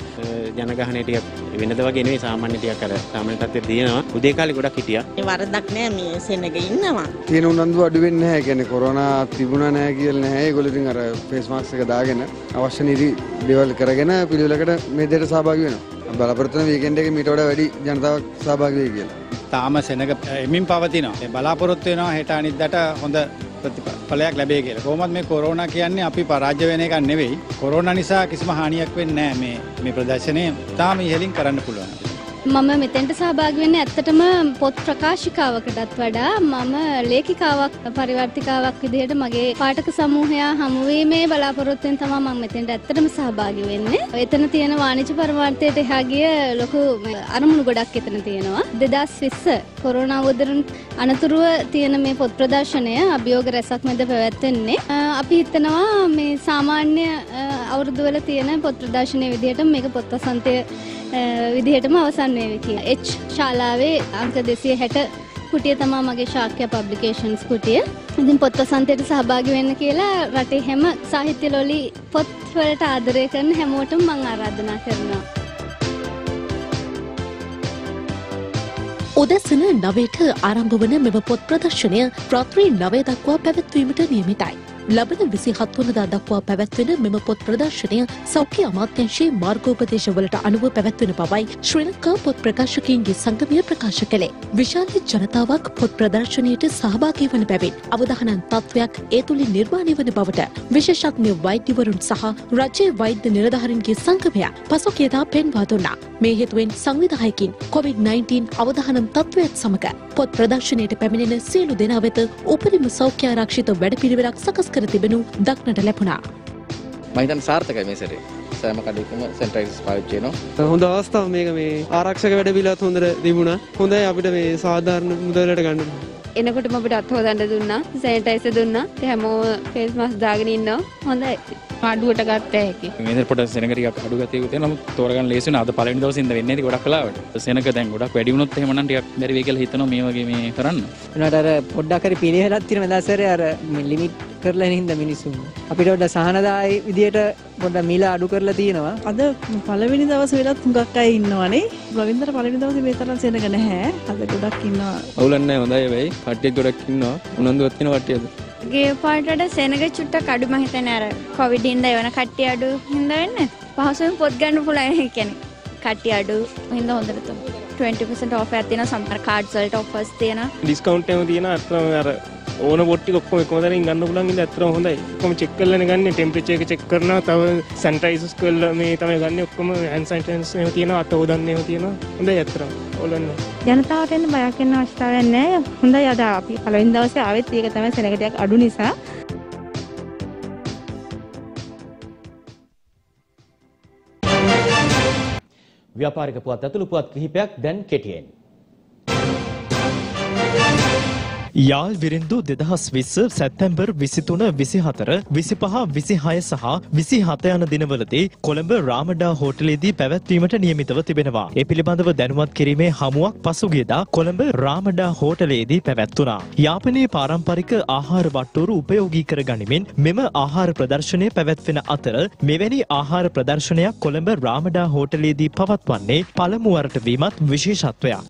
ජනගහනයේ වෙනද වගේ නෙවෙයි සාමාන්‍ය ටිකක් අර සාමාන්‍ය තත්ත්වෙ දිනනවා. උදේ කාලේ ගොඩක් හිටියා. ඒ වරදක් නෑ මේ සෙනග ඉන්නවා. තියෙන උනන්දු අඩු වෙන්නේ නැහැ. කියන්නේ කොරෝනා තිබුණා නෑ කියලා නෑ. ඒගොල්ලෝ ඉතින් අර ෆේස් මාස්ක් එක දාගෙන අවශ්‍ය නිදි දේවල් කරගෙන පිළිවෙලකට මේ දෙයට සහභාගී වෙනවා. බලාපොරොත්තු වෙන වීකෙන්ඩ් එකේ මීට වඩා වැඩි ජනතාවක් සහභාගී වෙයි කියලා. තාම සෙනග එමින් පවතිනවා. ඒ බලාපොරොත්තු වෙනවා හෙට අනිද්දාට හොඳ ප්‍රතිඵලයක් ලැබේ කියලා. කොහොමත් මේ කොරෝනා කියන්නේ අපි පරාජය වෙන එකක් නෙවෙයි. කොරෝනා නිසා කිසිම හානියක් වෙන්නේ නැහැ. මේ ප්‍රදර්ශනය තාම ඉහළින් කරන්න පුළුවන්. මම මෙතෙන්ට සහභාගී වෙන්නේ ඇත්තටම පොත් ප්‍රකාශිකාවකටත් වඩා මම ලේඛිකාවක් පරිවර්තිකාවක් විදිහට මගේ පාඨක සමූහය හමු වීමේ බලාපොරොත්තුෙන් තමයි මම මෙතෙන්ට ඇත්තටම සහභාගී වෙන්නේ. එතන තියෙන වාණිජ පරිවර්තයට එහා ගිය ලොකු අරමුණු ගොඩක් එතන තියෙනවා. 2020 කොරෝනා වදුරුන් අනතුරුව තියෙන මේ පොත් ප්‍රදර්ශනය අභියෝග රැසක් මැද පැවැත්වෙන්නේ. අපි හිතනවා මේ සාමාන්‍ය අවුරුදුවල තියෙන පොත් ප්‍රදර්ශනයේ විදිහට මේක පොත් වසන්තය විදිහටම අවසන් වේවි කියලා. එච් ශාලාවේ අංක 260 කුටිය තමයි මගේ ශාක්‍ය පබ්ලිකේෂන්ස් කුටිය. ඉතින් පොත් වසන්තයට සහභාගී වෙන්න කියලා රටේ හැම සාහිත්‍ය ලෝලි පොත් වලට ආදරය කරන හැමෝටම මම ආරාධනා කරනවා. උදැසන 9ට ආරම්භ වන මෙම පොත් ප්‍රදර්ශනය රාත්‍රී 9 දක්වා පැවැත්වීමට නියමිතයි. ලබන 23 දක්වා පැවැත්වෙන මෙම පොත් ප්‍රදර්ශනය සෞඛ්‍ය අමාත්‍යාංශයේ මාර්ගෝපදේශවලට අනුව පැවැත්වෙන බවයි ශ්‍රී ලංකා පොත් ප්‍රකාශකයන්ගේ සංගමය ප්‍රකාශ කළේ. විශාල ජනතාවක් පොත් ප්‍රදර්ශනයට සහභාගී වන බැවින් අවදානම් තත්වයක් ඒ තුලින් නිර්මාණය වන බවට විශේෂඥ වෛද්‍යවරුන් සහ රජයේ වෛද්‍ය නිලධාරීන්ගේ සංගමය පසුගියදා පෙන්වා දුන්නා. මේ හේතුවෙන් සංවිධායකින් COVID-19 අවදානම් තත්වයක් සමග පොත් ප්‍රදර්ශනයට පැමිණෙන සියලු දෙනා වෙත උපරිම සෞඛ්‍ය ආරක්ෂිත වැඩපිළිවෙලක් සකස් කර තිබෙනු දක්නට ලැබුණා. මම හිතන්නේ සාර්ථකයි මේ සැරේ. සෑම කඩේකම සැනිටයිසර්ස් පාවිච්චි වෙනවා. හොඳ අවස්ථාවක් මේක මේ ආරක්ෂක වැඩපිළිවෙලත් හොඳට තිබුණා. හොඳයි අපිට මේ සාධාරණ මුදලට ගන්න. එනකොටම අපිට අත් හොදන්න දුන්නා. සැනිටයිසර් දුන්නා. ඒ හැමෝම ෆේස් මාස්ක් දාගෙන ඉන්නවා. හොඳයි. පාඩුවට ගත්තා හැකි. මේක පොඩක් සෙනඟ ටිකක් අඩු ගතියකුත් තියෙනවා. නමුත් තෝරගන්න ලේසි වෙනවා. අද පළවෙනි දවසේ ඉඳ වෙන්නේ ඒක ගොඩක් කලාවට. සෙනඟ දැන් ගොඩක් වැඩි වුණොත් එහෙම නම් ටිකක් බැරි වෙයි කියලා හිතනවා මේ වගේ මේ කරන්න. ඒනට අර පොඩ්ඩක් හරි පිළිහෙලක් තියෙන දවසේ අර ලිමිට් කරලා ඉන්න මිනිස්සු. අපිට වඩා සහනදායි විදියට පොඩ්ඩක් මිල අඩු කරලා තියෙනවා. අද පළවෙනි දවසේ වෙලත් හුඟක් අය ඉන්නවනේ. රවින්දර පළවෙනි දවසේ මේ තරම් සෙනඟ නැහැ. අද ගොඩක් ඉන්නවා. අවුලක් නැහැ හොඳයි වෙයි. කට්ටිය ගොඩක් ඉන්නවා. උනන්දුවක් තියෙන කට්ටියද? ගේ පාටට සෙනඟ චුට්ටක් අඩු මම හිතන්නේ අර කොවිඩ් ඉඳලා එවන කට්ටිය අඩු හින්දා වෙන්නේ පහසුවෙන් පොත් ගන්න පුළුවන් කියන්නේ කට්ටිය අඩු හින්දා හොඳට තමයි 20% off එකක් තියෙනවා සම්පූර්ණ කාඩ්ස් වලට offers තියෙනවා discount එකක් තියෙනවා අත්‍තරම අර ඕන පොත් ටික ඔක්කොම එකම තැනින් ගන්න පුළුවන් ඉතින් අත්‍තරම හොඳයි ඔක්කොම check කරලානේ ගන්න temperature එක check කරනවා තව sanitizers කරලා මේ තමයි ගන්න ඔක්කොම hand sanitizer එහෙම තියෙනවා අත හොදන්න එහෙම තියෙනවා හොඳයි අත්‍තරම ඕලන්නේ ජනතාවට එන්න බයක් වෙන්න අවශ්‍යතාවයක් නැහැ හොඳයි අද අපි පළවෙනි දවසේ ආවෙත් ඒක තමයි සෙනඟ ටිකක් අඩු නිසා ව්‍යාපාරික පුවත් ඇතුළු පුවත් කිහිපයක් දැන් කෙටියෙන්. යාල් විරින්දු 2020 සැප්තැම්බර් 23, 24, 25, 26 සහ 27 යන දිනවලදී කොළඹ රාමඩා හෝටලයේදී පැවැත්වීමට නියමිතව තිබෙනවා. ඒ පිළිබඳව දැනුවත් කිරීමේ හමුවක් පසුගියදා කොළඹ රාමඩා හෝටලයේදී පැවැත්වුණා. යාපනයේ පාරම්පරික ආහාර වට්ටෝරු උපයෝගී කරගනිමින් මෙම ආහාර ප්‍රදර්ශනය පැවැත්වෙන අතර මෙවැනි ආහාර ප්‍රදර්ශනයක් කොළඹ රාමඩා හෝටලයේදී පවත්වන්නේ පළමුවරට වීමත් විශේෂත්වයක්.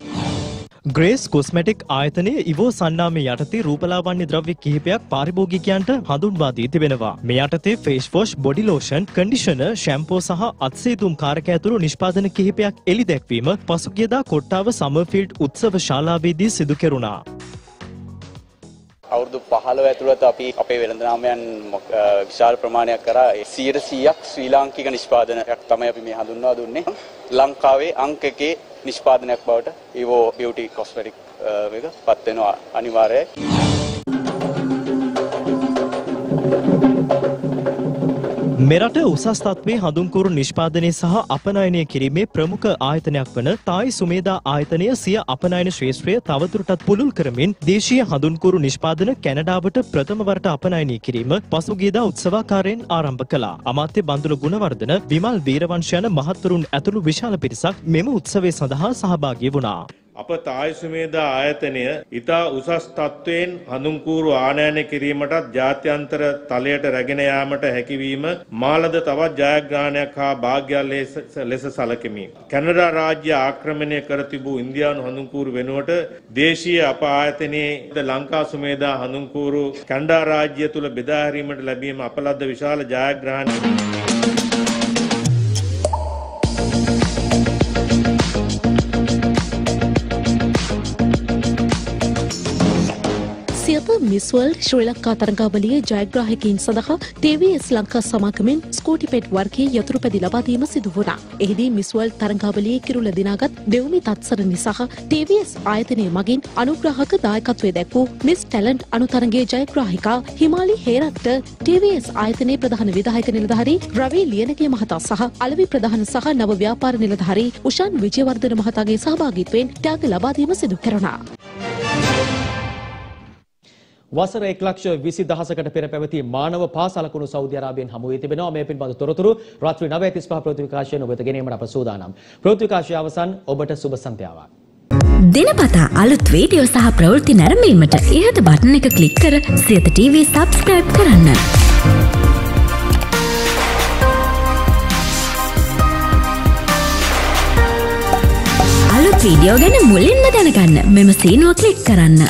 ග්‍රේස් කොස්මැටික් ආයතනය ඉවෝ සන්නාමය යටතේ රූපලාවන්‍ය ද්‍රව්‍ය කිහිපයක් පාරිභෝගිකයන්ට හඳුන්වා දී තිබෙනවා. මේ යටතේ face wash, body lotion, conditioner, shampoo සහ අත්සේතුම් කාරක ඇතුළු නිෂ්පාදන කිහිපයක් එළි දැක්වීම පසුගියදා කොට්ටාව සමර්ෆීල්ඩ් උත්සව ශාලාවේදී සිදු කෙරුණා. අවුරුදු 15 ඇතුළත අපි අපේ වෙළඳාමයන් විශාල ප්‍රමාණයක් කරා 100ක් ශ්‍රී ලාංකික නිෂ්පාදනයක් තමයි අපි මේ හඳුන්වා දුන්නේ. ලංකාවේ අංක 1 නිෂ්පාදනයක් බවට Evo Beauty Cosmetic එක පත් වෙනවා අනිවාර්යයි. මෙරට උසස් තත්ත්වයේ හඳුන්කරු නිෂ්පාදනය සහ අපනයනය කිරීමේ ප්‍රමුඛ ආයතනයක් වන තායි සුමේදා ආයතනය සිය අපනයන ශ්‍රේෂ්ත්‍රය තවදුරටත් පුළුල් කරමින් දේශීය හඳුන්කරු නිෂ්පාදන කැනඩාවට ප්‍රථමවරට අපනයනය කිරීම පසුගියදා උත්සවාකාරයෙන් ආරම්භ කළා. අමාත්‍ය බන්දුල ගුණවර්ධන, විමල් වීරවංශ යන මහත්වරුන් ඇතුළු විශාල පිරිසක් මෙම උත්සවය සඳහා සහභාගී වුණා. අප තායි සුමේදා ආයතනය ඉතා උසස් තත්ත්වයෙන් හඳුන්කූරු ආනයනය කිරීමටත් ජාත්‍යන්තර තලයට රැගෙන යාමට හැකිවීම මාලද තවත් ජයග්‍රහණයක් හා භාග්‍යයක් ලෙස සැලකෙමි. කැනඩා රාජ්‍ය ආක්‍රමණය කර තිබූ ඉන්දියානු හඳුන්කූරු වෙනුවට දේශීය අප ආයතනයේ ලංකා සුමේදා හඳුන්කූරු කැනඩා රාජ්‍ය තුල බෙදා හැරීමට ලැබීම අප ලද්ද විශාල ජයග්‍රහණයක්. මිස්වල් ශ්‍රී ලංකා තරගාවලියේ ජයග්‍රාහකයින් සඳහා TVS ලංකා සමාගමෙන් ස්කූටි පෙට් වර්ගයේ යතුරුපැදි ලබා දීම සිදු වුණා. එහිදී මිස්වල් තරගාවලියේ කිරුළ දිනාගත් දෙව්මි තත්සරණ නිසා TVS ආයතනය මගින් අනුග්‍රාහක දායකත්වයේ දැක්වූ මිස් ටැලන්ට් අනුතරගයේ ජයග්‍රාහිකා හිමාලි හේරත්ට TVS ආයතනයේ ප්‍රධාන විධායක නිලධාරී රවි ලියනගේ මහතා සහ අලවි ප්‍රධාන සහ නව ව්‍යාපාර නිලධාරී උෂාන් විජයවර්ධන මහතාගේ සහභාගීත්වයෙන් ටැග් ලබා දීම සිදු කරනවා. වසර 1,20,000කට පෙර පැවති මානව පාසලකුණු සෞදි අරාබියෙන් හමු වී තිබෙනවා. මේ පිළිබඳ තොරතුරු රාත්‍රී 9:35 ප්‍රවෘත්ති විකාශයෙන් ඔබට ගෙනීමට අප සූදානම්. ප්‍රවෘත්ති විකාශය අවසන්. ඔබට සුබ සන්ධ්‍යාවක්. දිනපතා අලුත් වීඩියෝ සහ ප්‍රවෘත්ති නැරඹීමට ඉහත බටන් එක ක්ලික් කර සියත TV subscribe කරන්න. අලුත් වීඩියෝ ගැන මුලින්ම දැනගන්න මෙම සීනුව ක්ලික් කරන්න.